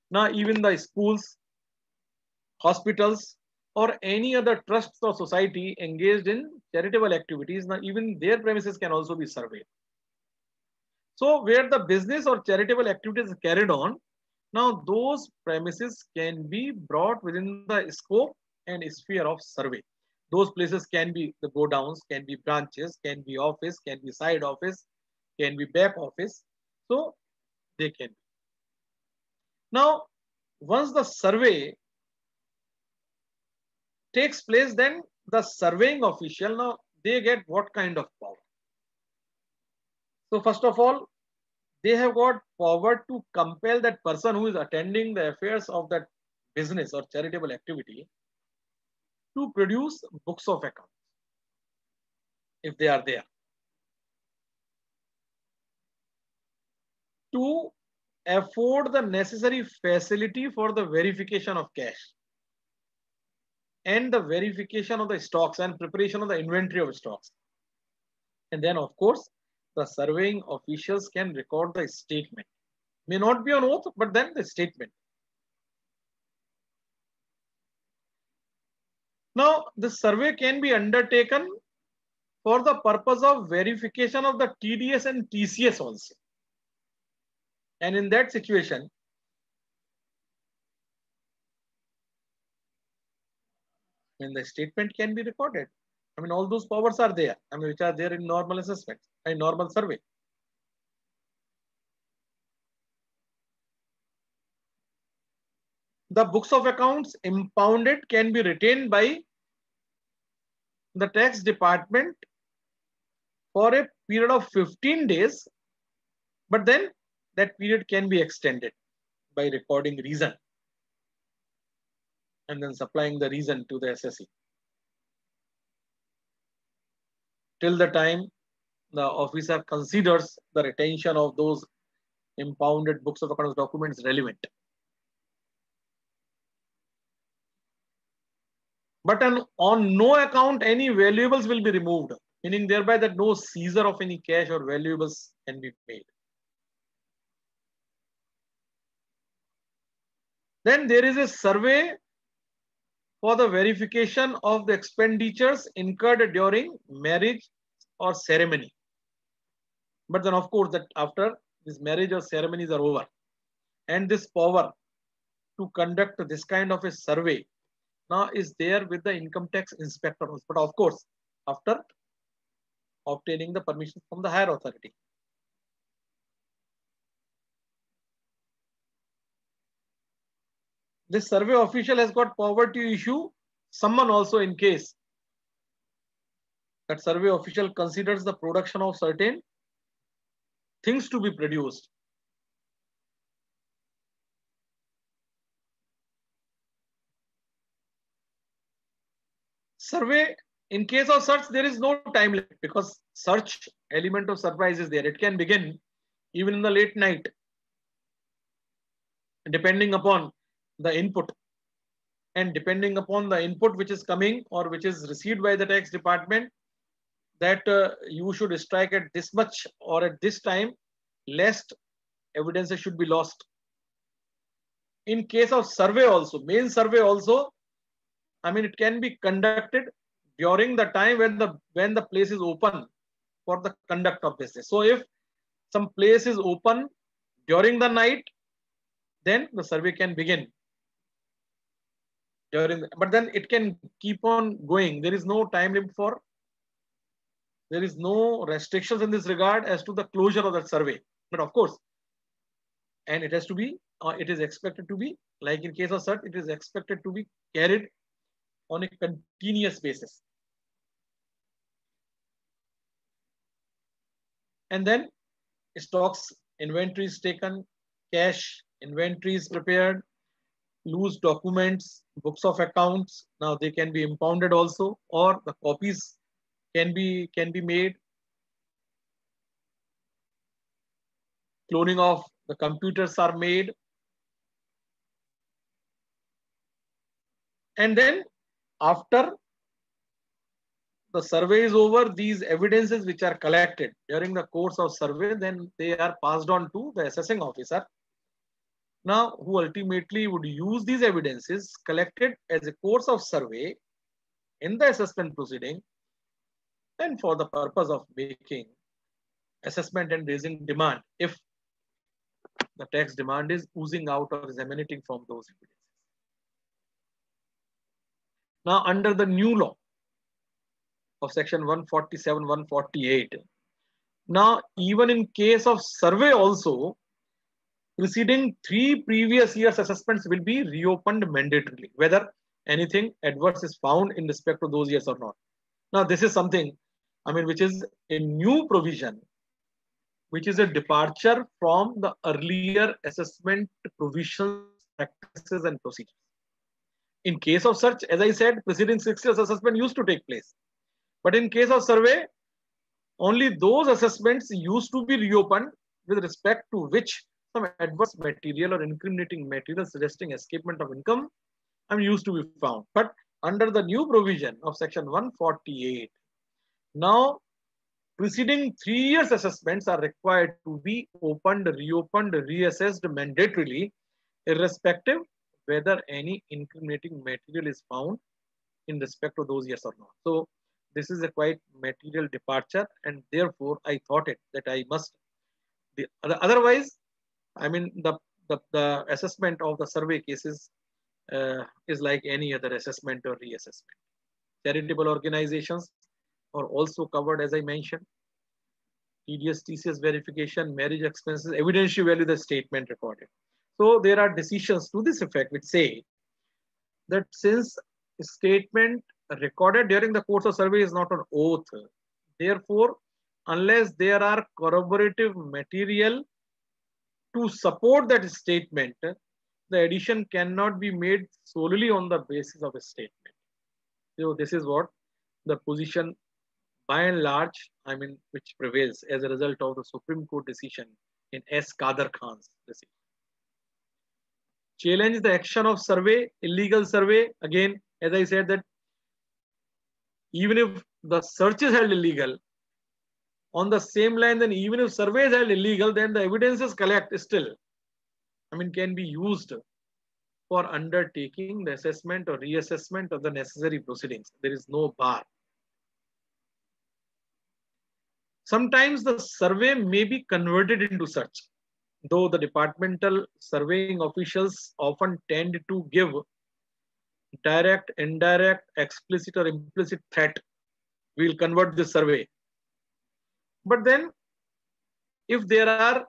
now even the schools, hospitals, or any other trusts or society engaged in charitable activities, now even their premises can also be surveyed. So where the business or charitable activities are carried on, now those premises can be brought within the scope and sphere of survey. Those places can be the go downs, can be branches, can be office, can be side office, can be back office. So they can be. Now, once the survey takes place, then the surveying official, now they get what kind of power? So first of all, they have got power to compel that person who is attending the affairs of that business or charitable activity to produce books of accounts, if they are there, to afford the necessary facility for the verification of cash and the verification of the stocks and preparation of the inventory of stocks. And then, of course, the surveying officials can record the statement. May not be on oath, but then the statement. Now, the survey can be undertaken for the purpose of verification of the T D S and T C S also. And in that situation, when the statement can be recorded, I mean, all those powers are there, I mean, which are there in normal assessment, in normal survey. The books of accounts impounded can be retained by the tax department for a period of fifteen days, but then that period can be extended by recording reason and then supplying the reason to the assessee, till the time the officer considers the retention of those impounded books of accounts documents relevant. But an, on no account any valuables will be removed, meaning thereby that no seizure of any cash or valuables can be made. Then there is a survey for the verification of the expenditures incurred during marriage or ceremony. But then, of course, that after this marriage or ceremonies are over, and this power to conduct this kind of a survey now is there with the income tax inspector. But of course, after obtaining the permission from the higher authority. This survey official has got power to issue summons also in case that survey official considers the production of certain things to be produced. Survey, in case of search, there is no time limit because search element of surprise is there. It can begin even in the late night, depending upon the input and depending upon the input which is coming or which is received by the tax department, that uh, you should strike at this much or at this time, lest evidence should be lost. In case of survey also, main survey also, I mean, it can be conducted during the time when the when the place is open for the conduct of business. So if some place is open during the night, then the survey can begin. During, but then it can keep on going. There is no time limit for, there is no restrictions in this regard as to the closure of that survey. But of course, and it has to be, uh, it is expected to be, like in case of search, it is expected to be carried on a continuous basis. And then stocks, inventories taken, cash, inventories prepared, loose documents, books of accounts, now they can be impounded also, or the copies can be can be made. Cloning of the computers are made. And then after the survey is over, these evidences which are collected during the course of survey, then they are passed on to the assessing officer, now who ultimately would use these evidences collected as a course of survey in the assessment proceeding and for the purpose of making assessment and raising demand if the tax demand is oozing out or is emanating from those evidences. Now, under the new law of section one forty-seven, one forty-eight, now even in case of survey also, preceding three previous years assessments will be reopened mandatorily, whether anything adverse is found in respect to those years or not. Now this is something, I mean, which is a new provision, which is a departure from the earlier assessment provisions, practices and procedures. In case of search, as I said, preceding six years assessment used to take place. But in case of survey, only those assessments used to be reopened with respect to which some adverse material or incriminating material suggesting escapement of income and used to be found. But under the new provision of section one forty-eight, now preceding three years assessments are required to be opened, reopened, reassessed mandatorily, irrespective whether any incriminating material is found in respect to those years or not. So this is a quite material departure, and therefore I thought it that I must, the, otherwise, I mean, the, the, the assessment of the survey cases uh, is like any other assessment or reassessment. Charitable organizations are also covered, as I mentioned, T D S, T C S verification, marriage expenses, evidentiary value, the statement recorded. So there are decisions to this effect which say that since statement recorded during the course of survey is not an oath, therefore, unless there are corroborative material to support that statement, the addition cannot be made solely on the basis of a statement. So this is what the position by and large, I mean, which prevails as a result of the Supreme Court decision in S. Kader Khan's decision. Challenge the action of survey, illegal survey. Again, as I said that even if the search is held illegal, on the same line, then even if survey is held illegal, then the evidences collect still, I mean, can be used for undertaking the assessment or reassessment of the necessary proceedings. There is no bar. Sometimes the survey may be converted into search, though the departmental surveying officials often tend to give direct, indirect, explicit or implicit threat, we will convert this survey. But then if there are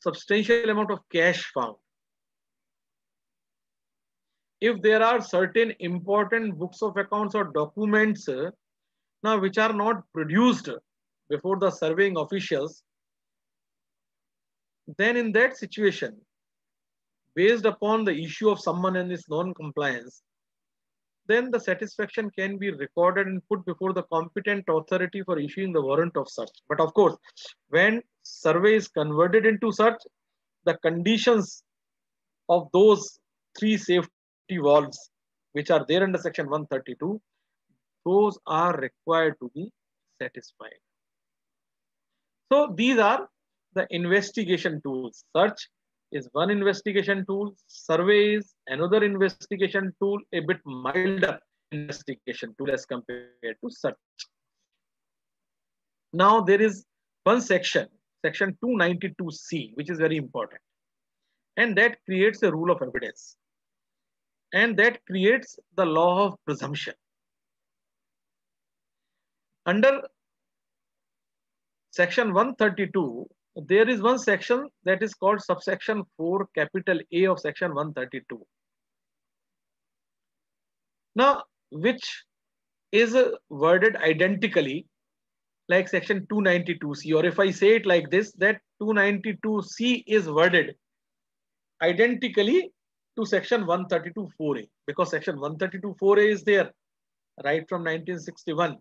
substantial amount of cash found, if there are certain important books of accounts or documents now which are not produced before the surveying officials, then in that situation, based upon the issue of someone and his non-compliance, then the satisfaction can be recorded and put before the competent authority for issuing the warrant of search. But of course, when survey is converted into search, the conditions of those three safety valves which are there under section one thirty-two, those are required to be satisfied. So these are the investigation tools. Search is one investigation tool, survey is another investigation tool, a bit milder investigation tool as compared to search. Now there is one section, section two ninety-two C, which is very important, and that creates a rule of evidence, and that creates the law of presumption. Under section one thirty-two, there is one section that is called subsection four capital A of section one thirty-two. Now, which is worded identically like section two ninety-two C, or if I say it like this, that two ninety-two C is worded identically to section one thirty-two four A, because section one thirty-two four A is there right from nineteen sixty-one,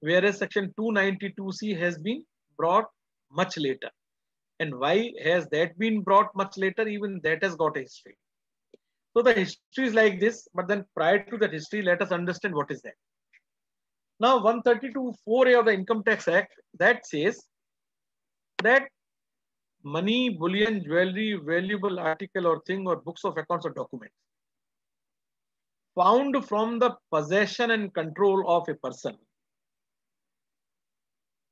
whereas section two ninety-two C has been brought much later. And why has that been brought much later? Even that has got a history. So the history is like this, but then prior to that history, let us understand what is that. Now one thirty-two four A of the Income Tax Act that says that money, bullion, jewelry, valuable article or thing, or books of accounts or documents found from the possession and control of a person.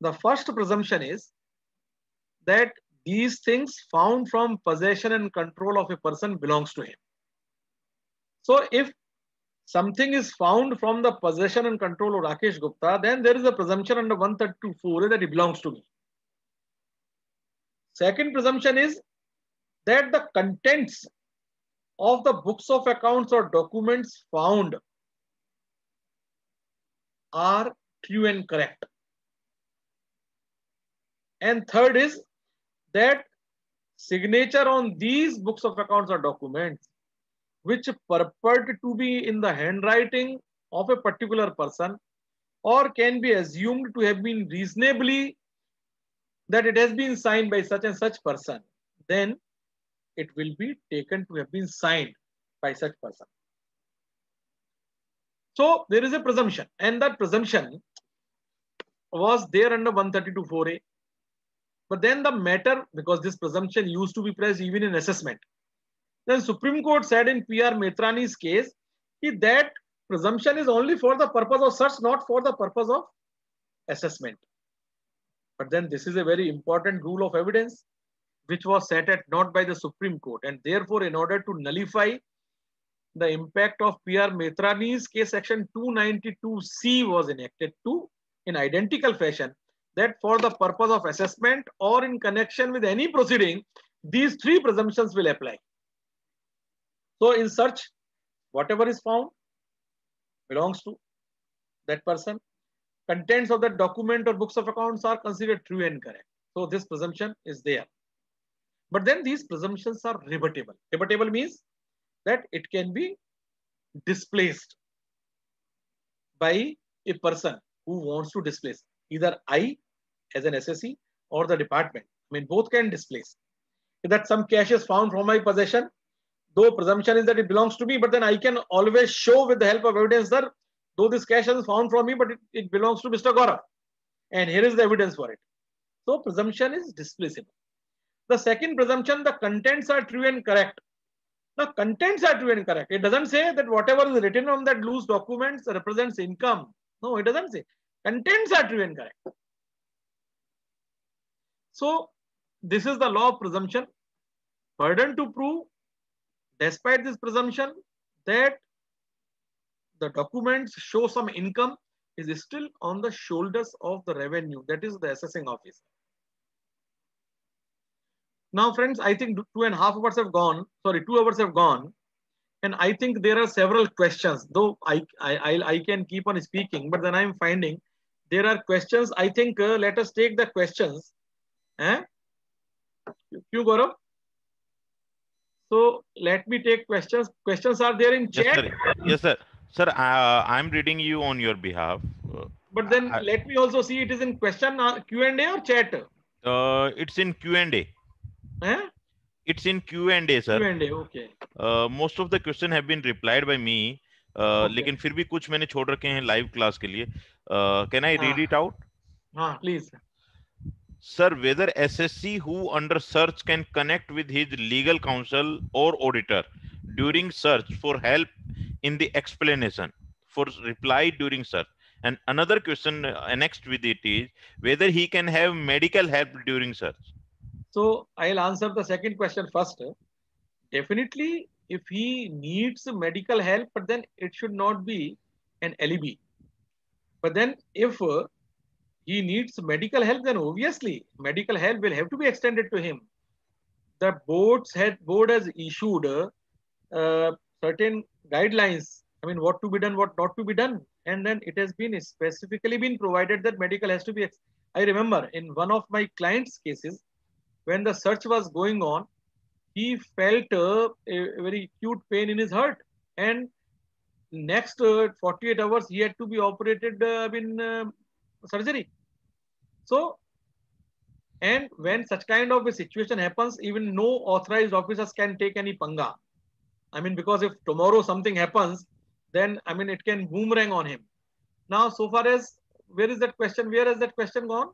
The first presumption is that these things found from possession and control of a person belongs to him. So if something is found from the possession and control of Rakesh Gupta, then there is a presumption under one thirty-two four that it belongs to me. Second presumption is that the contents of the books of accounts or documents found are true and correct. And third is that signature on these books of accounts or documents, which purport to be in the handwriting of a particular person or can be assumed to have been reasonably that it has been signed by such and such person, then it will be taken to have been signed by such person. So there is a presumption, and that presumption was there under one thirty-two four A. But then the matter, because this presumption used to be present even in assessment, then Supreme Court said in P R Metrani's case that presumption is only for the purpose of search, not for the purpose of assessment. But then this is a very important rule of evidence which was set at naught by the Supreme Court. And therefore, in order to nullify the impact of P R Metrani's case, section two ninety-two C was enacted to, in identical fashion, that for the purpose of assessment or in connection with any proceeding, these three presumptions will apply. So in search, whatever is found belongs to that person. Contents of the document or books of accounts are considered true and correct. So this presumption is there. But then these presumptions are rebuttable. Rebuttable means that it can be displaced by a person who wants to displace. Either I as an S S E or the department. I mean, both can displace. If that some cash is found from my possession, though presumption is that it belongs to me, but then I can always show with the help of evidence that though this cash is found from me, but it, it belongs to Mister Gaurav. And here is the evidence for it. So presumption is displaceable. The second presumption, the contents are true and correct. Now, contents are true and correct. It doesn't say that whatever is written on that loose documents represents income. No, it doesn't say. Contents are true and correct. So this is the law of presumption. Burden to prove, despite this presumption, that the documents show some income is still on the shoulders of the revenue, that is the assessing office. Now friends, I think two and a half hours have gone, sorry, two hours have gone. And I think there are several questions, though I, I, I, I can keep on speaking, but then I'm finding there are questions. I think uh, let us take the questions. Eh? You, Gaurav? So let me take questions. Questions are there in chat. Yes, sir. Yes, sir. Sir, uh, I'm reading you on your behalf. But then I, let me also see it is in question uh, Q and A or chat? Uh, it's in Q and A. Eh? It's in Q and A, sir. Q and A, okay. Uh, most of the question have been replied by me. Uh, okay. लेकिन फिर भी कुछ मैंने छोड़ रखे हैं live class के लिए. Uh, can I read ah. it out? Ah, please. Sir, whether S S C who under search can connect with his legal counsel or auditor during search for help in the explanation, for reply during search. And another question annexed with it is whether he can have medical help during search. So I'll answer the second question first. Definitely, if he needs medical help, but then it should not be an alibi. But then if he needs medical help, then obviously medical help will have to be extended to him. The board's head, board has issued uh, certain guidelines. I mean, what to be done, what not to be done. And then it has been specifically been provided that medical has to be. I remember in one of my clients' cases, when the search was going on, he felt uh, a very acute pain in his heart. And next uh, forty-eight hours, he had to be operated uh, in uh, surgery. So, and when such kind of a situation happens, even no authorized officers can take any panga. I mean, because if tomorrow something happens, then, I mean, it can boomerang on him. Now, so far as where is that question? Where has that question gone?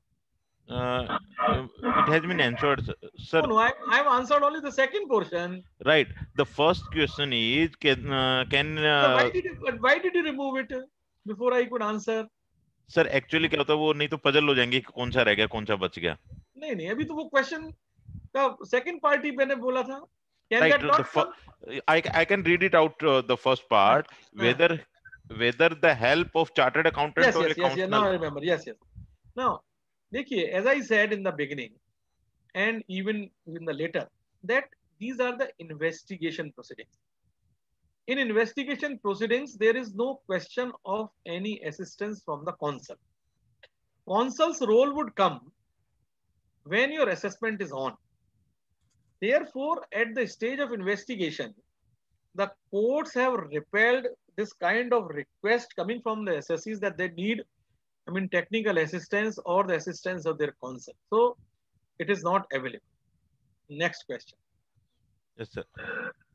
Uh, it has been answered, sir. No, no, I have answered only the second portion. Right. The first question is can uh, can. Uh, why did you, why did you remove it before I could answer? Sir, actually क्या होता है वो नहीं तो puzzle हो जाएंगे कि कौन सा रह गया कौन सा बच गया. नहीं नहीं अभी तो वो question का second part ही मैंने बोला था. Can right, that not come? I I can read it out uh, the first part whether whether the help of chartered accountant. Yes, or yes, yes, yes. Now I remember. Yes, yes. Now. देखिए, as I said in the beginning, and even in the later, that these are the investigation proceedings. In investigation proceedings, there is no question of any assistance from the consul. Consul's role would come when your assessment is on. Therefore, at the stage of investigation, the courts have repelled this kind of request coming from the assessees that they need. I mean, technical assistance or the assistance of their concept. So, it is not available. Next question. Yes, sir.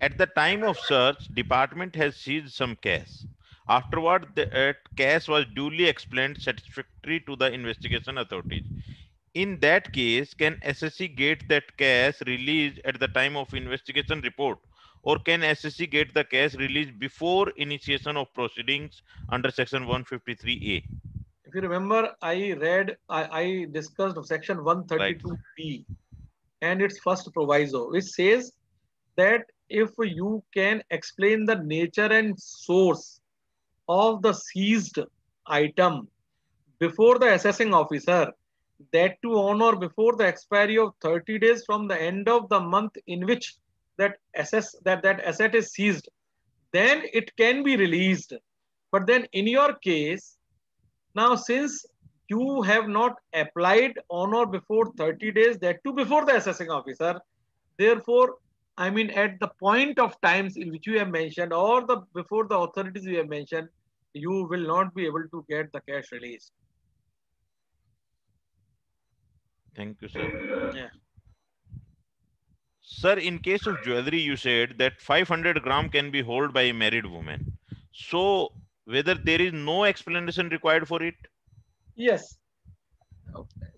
At the time of search, department has seized some cash. Afterward, the uh, cash was duly explained satisfactory to the investigation authorities. In that case, can S S C get that cash released at the time of investigation report, or can S S C get the cash released before initiation of proceedings under Section one fifty-three A? If you remember, I read, I, I discussed Section one thirty-two B, right, and its first proviso, which says that if you can explain the nature and source of the seized item before the assessing officer, that too on or before the expiry of thirty days from the end of the month in which that assess that that asset is seized, then it can be released. But then in your case. Now, since you have not applied on or before thirty days, that too before the assessing officer, therefore, I mean, at the point of times in which you have mentioned or the before the authorities you have mentioned, you will not be able to get the cash released. Thank you, sir. Yeah. Sir, in case of jewelry, you said that five hundred gram can be held by a married woman. So, whether there is no explanation required for it? Yes.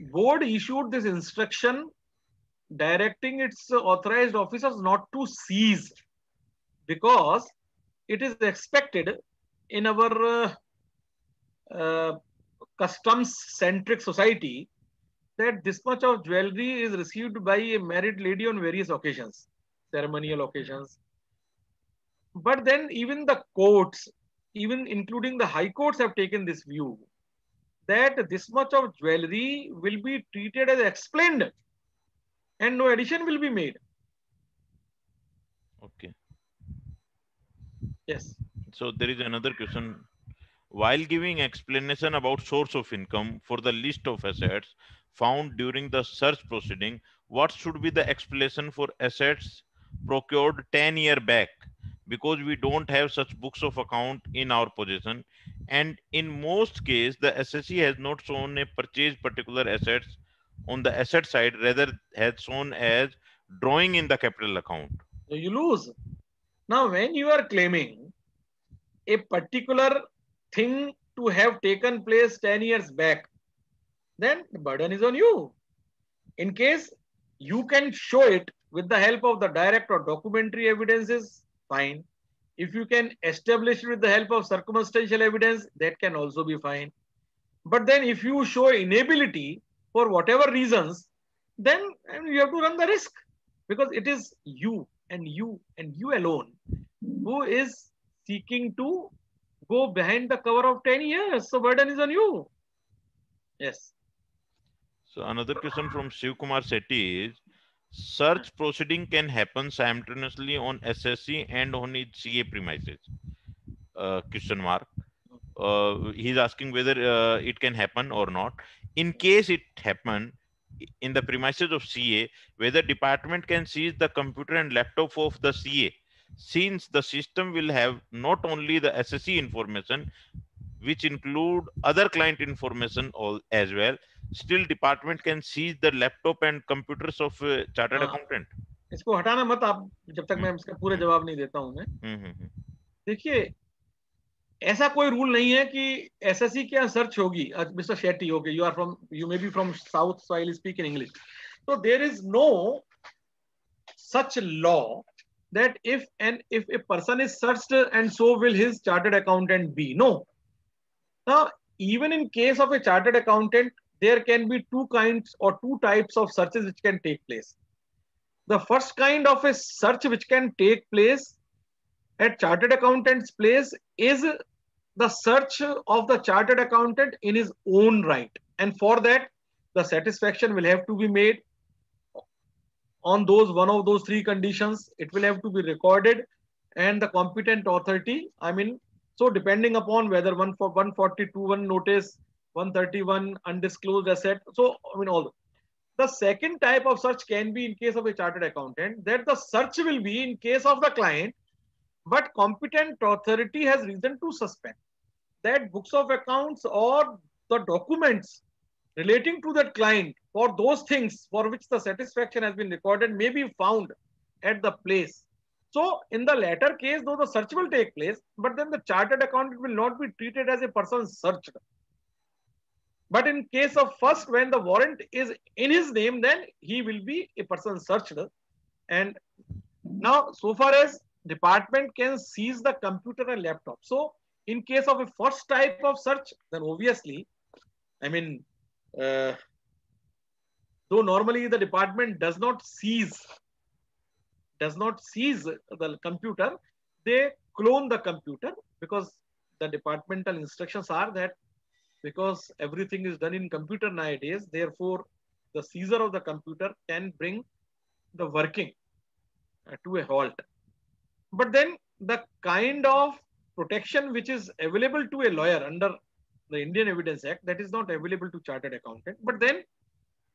Board issued this instruction directing its authorized officers not to seize because it is expected in our uh, uh, customs-centric society that this much of jewelry is received by a married lady on various occasions, ceremonial occasions. But then even the courts, even including the high courts, have taken this view that this much of jewelry will be treated as explained and no addition will be made. Okay. Yes. So there is another question. While giving explanation about source of income for the list of assets found during the search proceeding, what should be the explanation for assets procured ten years back? Because we don't have such books of account in our possession, and in most cases the S S C has not shown a purchase particular assets on the asset side, rather has shown as drawing in the capital account. So you lose. Now when you are claiming a particular thing to have taken place ten years back, then the burden is on you. In case you can show it with the help of the direct or documentary evidences, fine. If you can establish with the help of circumstantial evidence, that can also be fine. But then if you show inability for whatever reasons, then you have to run the risk because it is you and you and you alone who is seeking to go behind the cover of ten years. So burden is on you. Yes. So another question from Shiv Kumar Sethi is, search proceeding can happen simultaneously on S S C and on its C A premises. Uh, question mark. Uh, he's asking whether uh, it can happen or not. In case it happen in the premises of C A, whether department can seize the computer and laptop of the C A, since the system will have not only the S S C information, which include other client information all as well. Still, department can seize the laptop and computers of uh, chartered accountant. इसको हटाना मत आप जब तक मैं इसका पूरा जवाब नहीं देता हूँ मैं। देखिए, ऐसा कोई रूल नहीं है कि एसएससी क्या सर्च होगी मिस्टर शेट्टी होगी you are from you may be from south so I will speak in English तो there is no such law that if and if a person is searched and so will his chartered accountant be no now even in case of a chartered accountant there can be two kinds or two types of searches which can take place the first kind of a search which can take place at chartered accountant's place is the search of the chartered accountant in his own right and for that the satisfaction will have to be made on those one of those three conditions it will have to be recorded and the competent authority i mean so depending upon whether one for one forty-two one notice one thirty-one undisclosed asset so i mean all the second type of search can be in case of a chartered accountant that the search will be in case of the client but competent authority has reason to suspect that books of accounts or the documents relating to that client for those things for which the satisfaction has been recorded may be found at the place so in the latter case though the search will take place but then the chartered accountant will not be treated as a person searched but in case of first when the warrant is in his name then he will be a person searched and now so far as department can seize the computer and laptop so in case of a first type of search then obviously i mean Uh, though normally the department does not seize does not seize the computer they clone the computer because the departmental instructions are that because everything is done in computer nowadays therefore the seizure of the computer can bring the working uh, to a halt but then the kind of protection which is available to a lawyer under the Indian Evidence Act that is not available to chartered accountant but then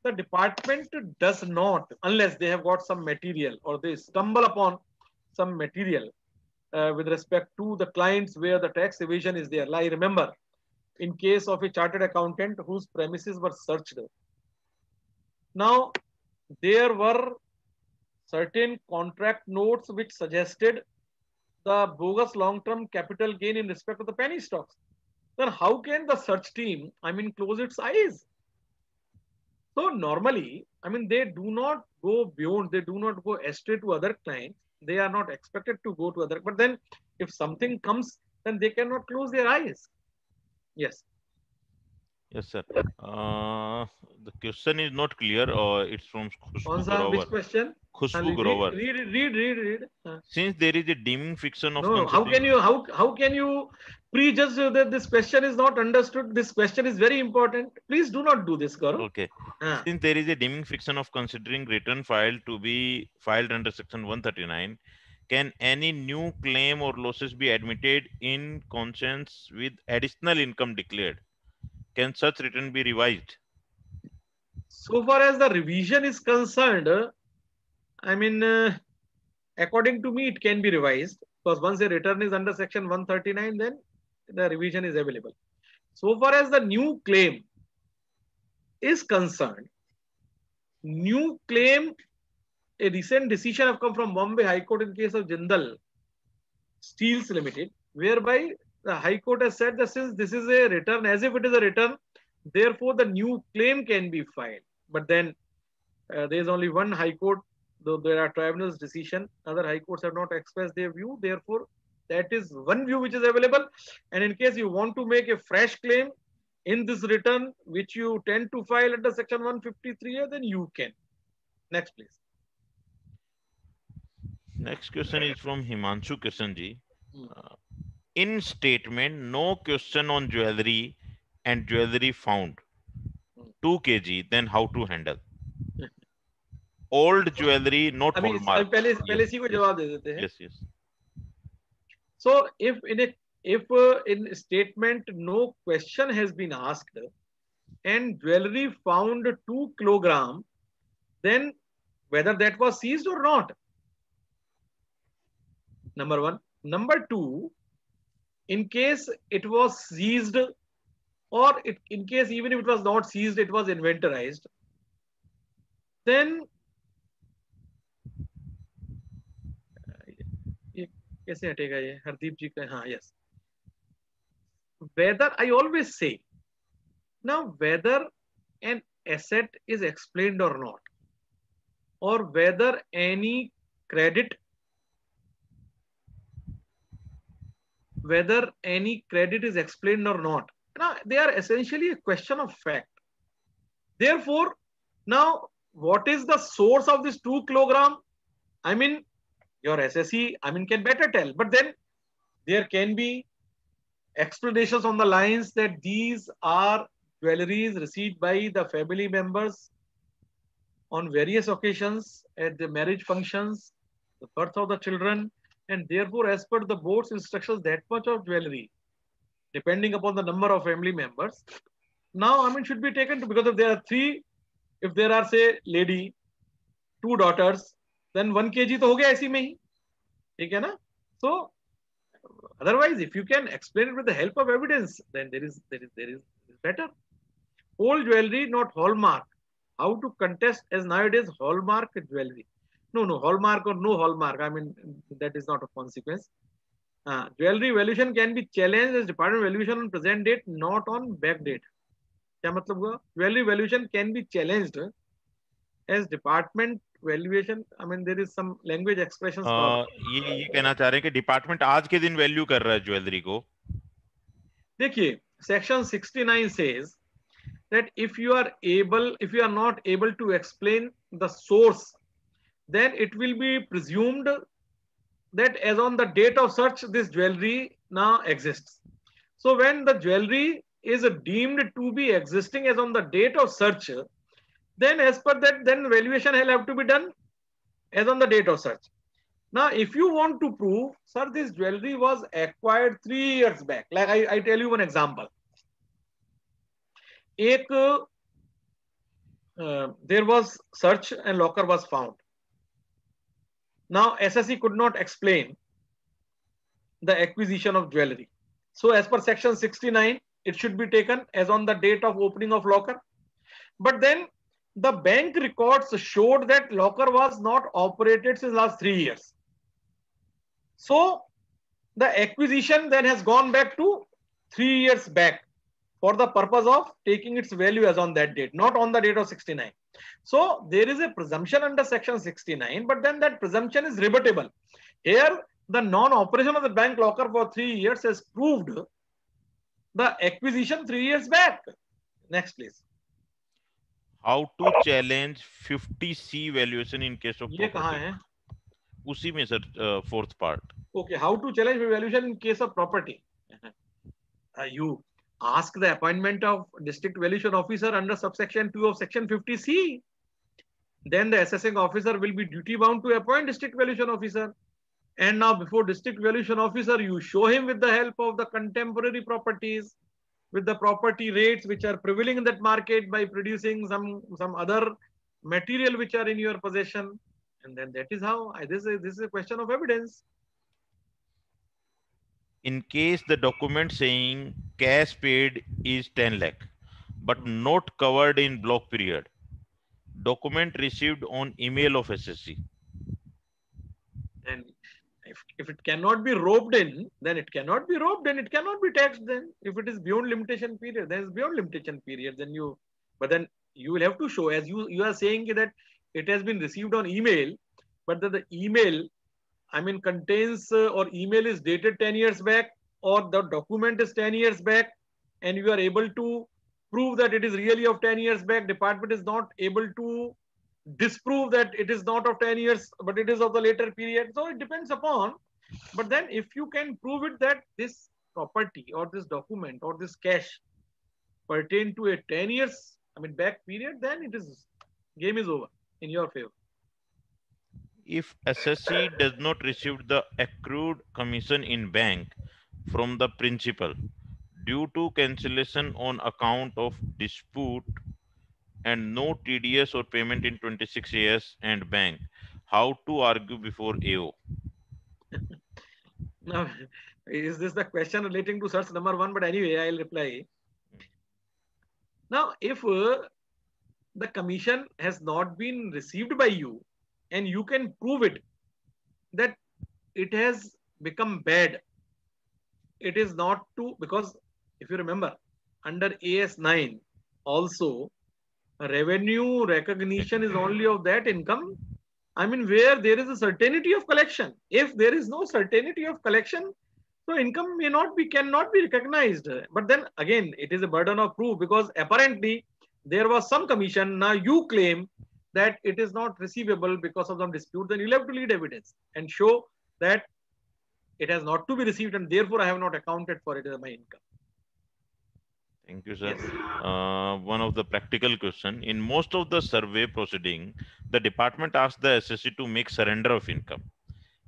the department does not unless they have got some material or they stumble upon some material uh, with respect to the clients where the tax evasion is there like remember in case of a chartered accountant whose premises were searched now there were certain contract notes which suggested the bogus long term capital gain in respect of the penny stocks then how can the search team i mean close its eyes so normally i mean they do not go beyond they do not go astray to other clients they are not expected to go to other but then if something comes then they cannot close their eyes yes yes sir uh, the question is not clear or uh, it's from Khushbu Grover which question Khushbu Grover read read read, read. Uh, since there is a deeming fiction of no, how can you how how can you prejudge that this question is not understood this question is very important please do not do this Gaurav okay uh. since there is a deeming fiction of considering return filed to be filed under section one thirty-nine can any new claim or losses be admitted in consonance with additional income declared can such return be revised so far as the revision is concerned i mean uh, according to me it can be revised because once a return is under section one thirty-nine then the revision is available so far as the new claim is concerned new claim a recent decision have come from Bombay High Court in case of Jindal Steels Limited whereby the High Court has said that since this is a return as if it is a return therefore the new claim can be filed but then uh, there is only one High Court though there are tribunals decision other High Courts have not expressed their view therefore that is one view which is available and in case you want to make a fresh claim in this return which you tend to file under section one fifty-three A then you can next please next question is from Himanshu Kishan ji uh, in statement no question on jewelry and jewelry found two kilograms then how to handle old jewelry not hallmark pehle pehle isi ko jawab de dete hain yes yes so if in a if uh, in statement no question has been asked and jewelry found two kilograms then whether that was seized or not number one number two in case it was seized or it, in case even if it was not seized it was inventorized then कैसे हटेगा ये हरदीप जी का हाँ yes whether, I always say, now whether an asset is explained or not, or whether any credit, whether any credit is explained or not, now they are essentially a question of fact. Therefore, now what is the source of this two kilogram? I mean, your S S E, I mean, can better tell. But then there can be explanations on the lines that these are jewelries received by the family members on various occasions, at the marriage functions, the birth of the children, and therefore, as per the board's instructions, that much of jewelry, depending upon the number of family members, now, I mean, should be taken to, because if there are three, if there are, say, lady, two daughters, then one kilogram to ho gaya aisi mein hi. Theek hai na? So, otherwise, if you can explain it with the help of evidence, then there is, there is, there is better. Old jewelry, not hallmark. How to contest as nowadays hallmark jewelry? No, no, hallmark or no hallmark. I mean, that is not a consequence. Uh, jewelry valuation can be challenged as department valuation on present date, not on back date. क्या मतलब हुआ? Jewelry valuation can be challenged as department valuation. I mean, there is some language expressions. Uh, ये ये कहना चाह रहे हैं कि department आज के दिन value कर रहा है jewelry को. देखिए, section sixty-nine says that if you are able, if you are not able to explain the source, then it will be presumed that as on the date of search, this jewelry now exists. So when the jewelry is deemed to be existing as on the date of search, then as per that, then valuation will have to be done as on the date of search. Now, if you want to prove, sir, this jewelry was acquired three years back. Like I, I tell you one example. Ek, uh, there was search and locker was found. Now, S S E could not explain the acquisition of jewelry. So, as per section sixty-nine, it should be taken as on the date of opening of locker. But then the bank records showed that locker was not operated since last three years. So, the acquisition then has gone back to three years back for the purpose of taking its value as on that date, not on the date of sixty-nine. So, there is a presumption under section sixty-nine, but then that presumption is rebuttable. Here, the non-operation of the bank locker for three years has proved the acquisition three years back. Next, please. How to challenge fifty C valuation in case of property? कहाँ है? उसी में sir, uh, fourth part. Okay, how to challenge valuation in case of property? Uh, you ask the appointment of district valuation officer under subsection two of section fifty C. Then the assessing officer will be duty bound to appoint district valuation officer. And now before district valuation officer, you show him with the help of the contemporary properties, with the property rates which are prevailing in that market by producing some, some other material which are in your possession. And then that is how, I, this, is, this is a question of evidence. In case the document saying cash paid is ten lakh, but not covered in block period, document received on email of S S C. And if, if it cannot be roped in, then it cannot be roped in, it cannot be taxed then. If it is beyond limitation period, then it's beyond limitation period, then you, but then you will have to show, as you, you are saying that it has been received on email, but that the email, I mean, contains uh, or email is dated ten years back, or the document is ten years back, and you are able to prove that it is really of ten years back. Department is not able to disprove that it is not of ten years, but it is of the later period. So it depends upon, but then if you can prove it that this property or this document or this cash pertain to a ten years, I mean, back period, then it is, game is over in your favor. If S S C does not receive the accrued commission in bank from the principal due to cancellation on account of dispute and no T D S or payment in twenty-six years and bank, how to argue before A O? Now, is this the question relating to search number one? But anyway, I'll reply. Now, if uh, the commission has not been received by you and you can prove it that it has become bad, it is not to, because if you remember, under A S nine also revenue recognition is only of that income, I mean, where there is a certainty of collection. If there is no certainty of collection, so income may not be, cannot be recognized. But then again, it is a burden of proof, because apparently there was some commission. Now you claim that it is not receivable because of some dispute. Then you'll have to lead evidence and show that it has not to be received, and therefore I have not accounted for it as my income. Thank you, sir. Yes. Uh, one of the practical question. In most of the survey proceeding, the department asks the S S C to make surrender of income.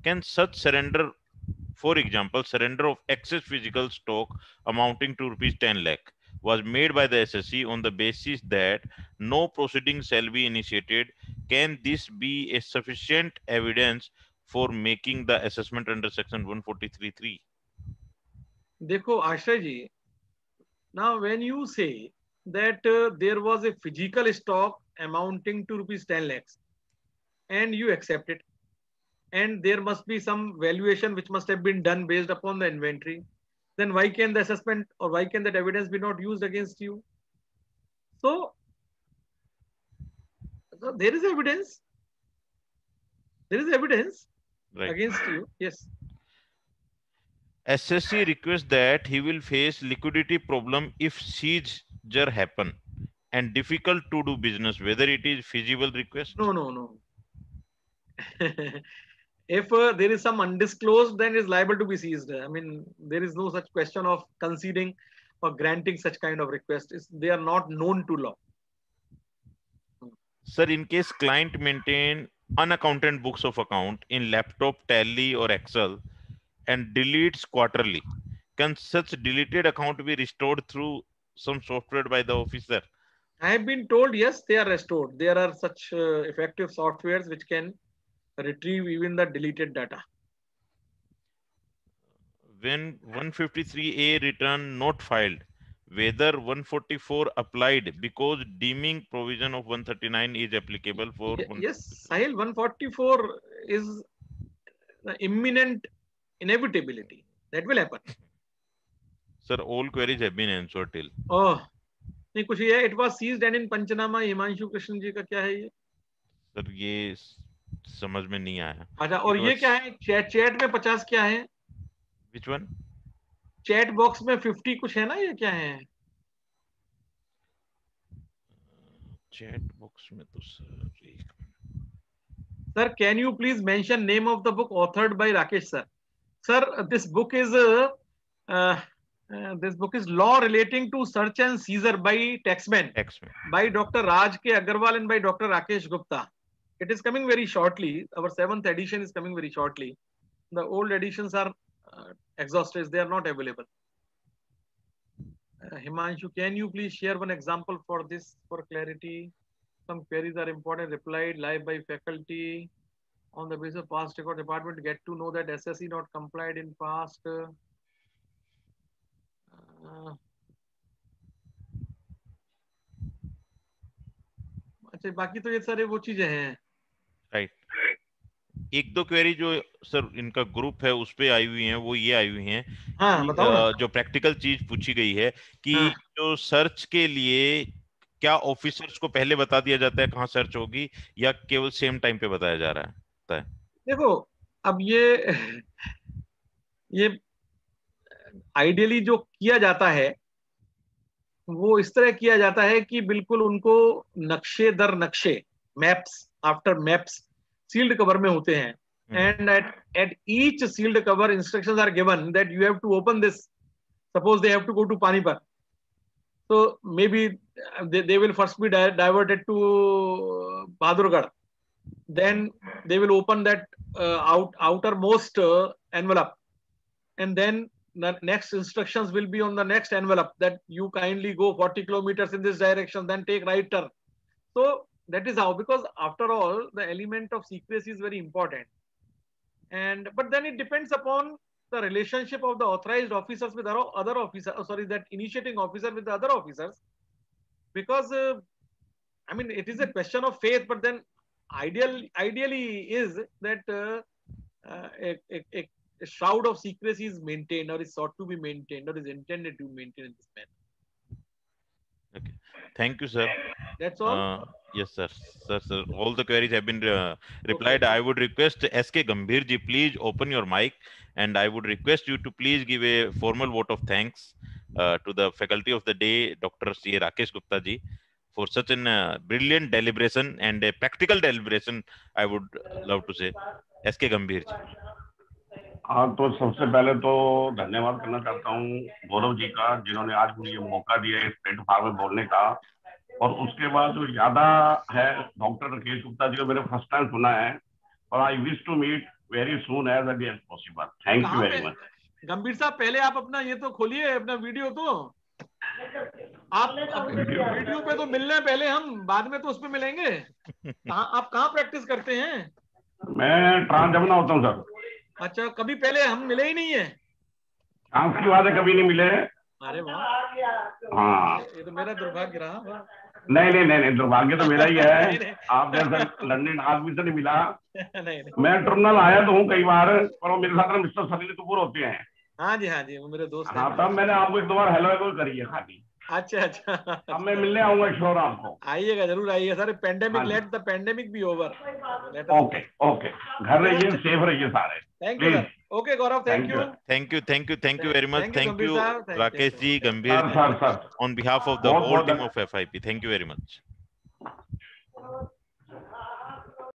Can such surrender, for example, surrender of excess physical stock amounting to rupees ten lakh was made by the S S C on the basis that no proceeding shall be initiated. Can this be a sufficient evidence for making the assessment under section one forty-three three? Dekho, Asha ji, now, when you say that uh, there was a physical stock amounting to rupees ten lakhs and you accept it, and there must be some valuation which must have been done based upon the inventory, then why can the assessment or why can that evidence be not used against you? So, so there is evidence. There is evidence right against you. Yes. S S C requests that he will face liquidity problem if seizure happen and difficult to do business, whether it is feasible request. No, no, no. If uh, there is some undisclosed, then it is liable to be seized. I mean, there is no such question of conceding or granting such kind of request. It's, they are not known to law. Sir, in case client maintain unaccounted books of account in laptop, Tally or Excel, and deletes quarterly, can such deleted account be restored through some software by the officer? I have been told, yes, they are restored. There are such uh, effective softwares which can retrieve even the deleted data. When one fifty-three A return not filed, whether one forty-four applied because deeming provision of one thirty-nine is applicable for... Yes, Sahil, one forty-four is the imminent inevitability that will happen. Sir, all queries have been answered till. Oh, नहीं कुछ ये it was seized and in Panchanama Himanshu Krishnan जी का क्या है ये? Sir, ये समझ में नहीं आया. अच्छा, और ये क्या है? Chat chat में पचास क्या है? Which one? Chat box में fifty कुछ है ना, ये क्या है? Chat box में तो sir एक. Sir, can you please mention name of the book authored by Rakesh sir? Sir, this book is uh, uh, uh, this book is law relating to search and seizure by taxman, taxman by Doctor Raj K Agarwal and by Doctor Rakesh Gupta. It is coming very shortly. Our seventh edition is coming very shortly. The old editions are uh, exhausted; they are not available. Uh, Himanshu, can you please share one example for this for clarity? Some queries are important. Replied live by faculty. On the basis of past record, department get to know that S S C not complied in past. Uh, uh, अच्छा बाकी तो ये सारे वो चीजें हैं. Right. एक दो क्वेरी जो सर इनका ग्रुप है उस पे आई हुई हैं, वो ये आई हुई हैं. हाँ, बताओ. जो प्रैक्टिकल चीज पूछी गई है कि हाँ. जो सर्च के लिए क्या ऑफिसर्स को पहले बता दिया जाता है कहाँ सर्च होगी या केवल सेम टाइम पे बताया जा रहा है? देखो, अब ये ये आइडियली जो किया जाता है वो इस तरह किया जाता है कि बिल्कुल उनको नक्शे दर नक्शे, maps after maps sealed cover में होते हैं, and at at each sealed cover instructions are given that you have to open this. Suppose they have to go to Panipat, so maybe they, they will first be di diverted to Bahadurgarh. Then they will open that uh, out, outermost uh, envelope. And then the next instructions will be on the next envelope that you kindly go forty kilometers in this direction, then take right turn. So that is how, because after all, the element of secrecy is very important. And but then it depends upon the relationship of the authorized officers with other officers, oh, sorry, that initiating officer with the other officers, because uh, I mean, it is a question of faith, but then ideal, ideally is that uh, uh, a, a, a A shroud of secrecy is maintained, or is sought to be maintained, or is intended to maintain in this manner. Okay, thank you, sir. That's all. Uh, yes, sir. Sir, sir. All the queries have been uh, replied. Okay. I would request S K Gambhir ji, please open your mic, and I would request you to please give a formal vote of thanks uh, to the faculty of the day, Doctor C Rakesh Gupta ji, for such an uh, brilliant deliberation and a practical deliberation. I would love to say, S K Gambhir ji. हाँ, तो सबसे पहले तो धन्यवाद करना चाहता हूँ गौरव जी का, जिन्होंने आज मुझे ये मौका दिया इस प्लेटफॉर्म में बोलने का। और उसके बाद जो यादा है डॉक्टर राकेश गुप्ता जी को मैंने फर्स्ट टाइम सुना है, और I wish to meet very soon as early as possible. Thank you very much. Gambhir साहब, पहले आप अपना ये तो खोलिए, अपना वीडियो तो आप वीडियो पे तो मिल रहे हैं पहले, हम बाद में तो उसपे मिलेंगे। आप कहाँ प्रैक्टिस करते हैं? मैं ट्रांस जमुना होता हूँ सर। अच्छा, कभी पहले हम मिले ही नहीं है। काम की बात है, कभी नहीं मिले। अरे वाह, ये तो मेरा दुर्भाग्य रहा। नहीं नहीं नहीं, नहीं दुर्भाग्य तो मेरा ही है। आप जैसा लंदन आदमी से नहीं मिला। नहीं, नहीं। मैं टर्मिनल आया तो हूँ कई बार, पर वो मेरे साथ ना मिस्टर सलील कपूर होते हैं। हाँ जी, हाँ जी, वो मेरे दोस्त हैं। हाँ, तब मैंने आपको एक दो बार हेलो हेलो करी है खाली। अच्छा अच्छा, अब मैं मिलने आऊंगा, श्योर आपको। आइएगा, जरूर आइएगा sir. Pandemic let the pandemic be over. Okay okay, घर रहिए, सेफ रहिए सारे। Thank you. Okay Gaurav, thank you thank you thank you thank you very much. Thank you Rakesh ji Gambhir, on behalf of the whole team of F I P. Thank you very much.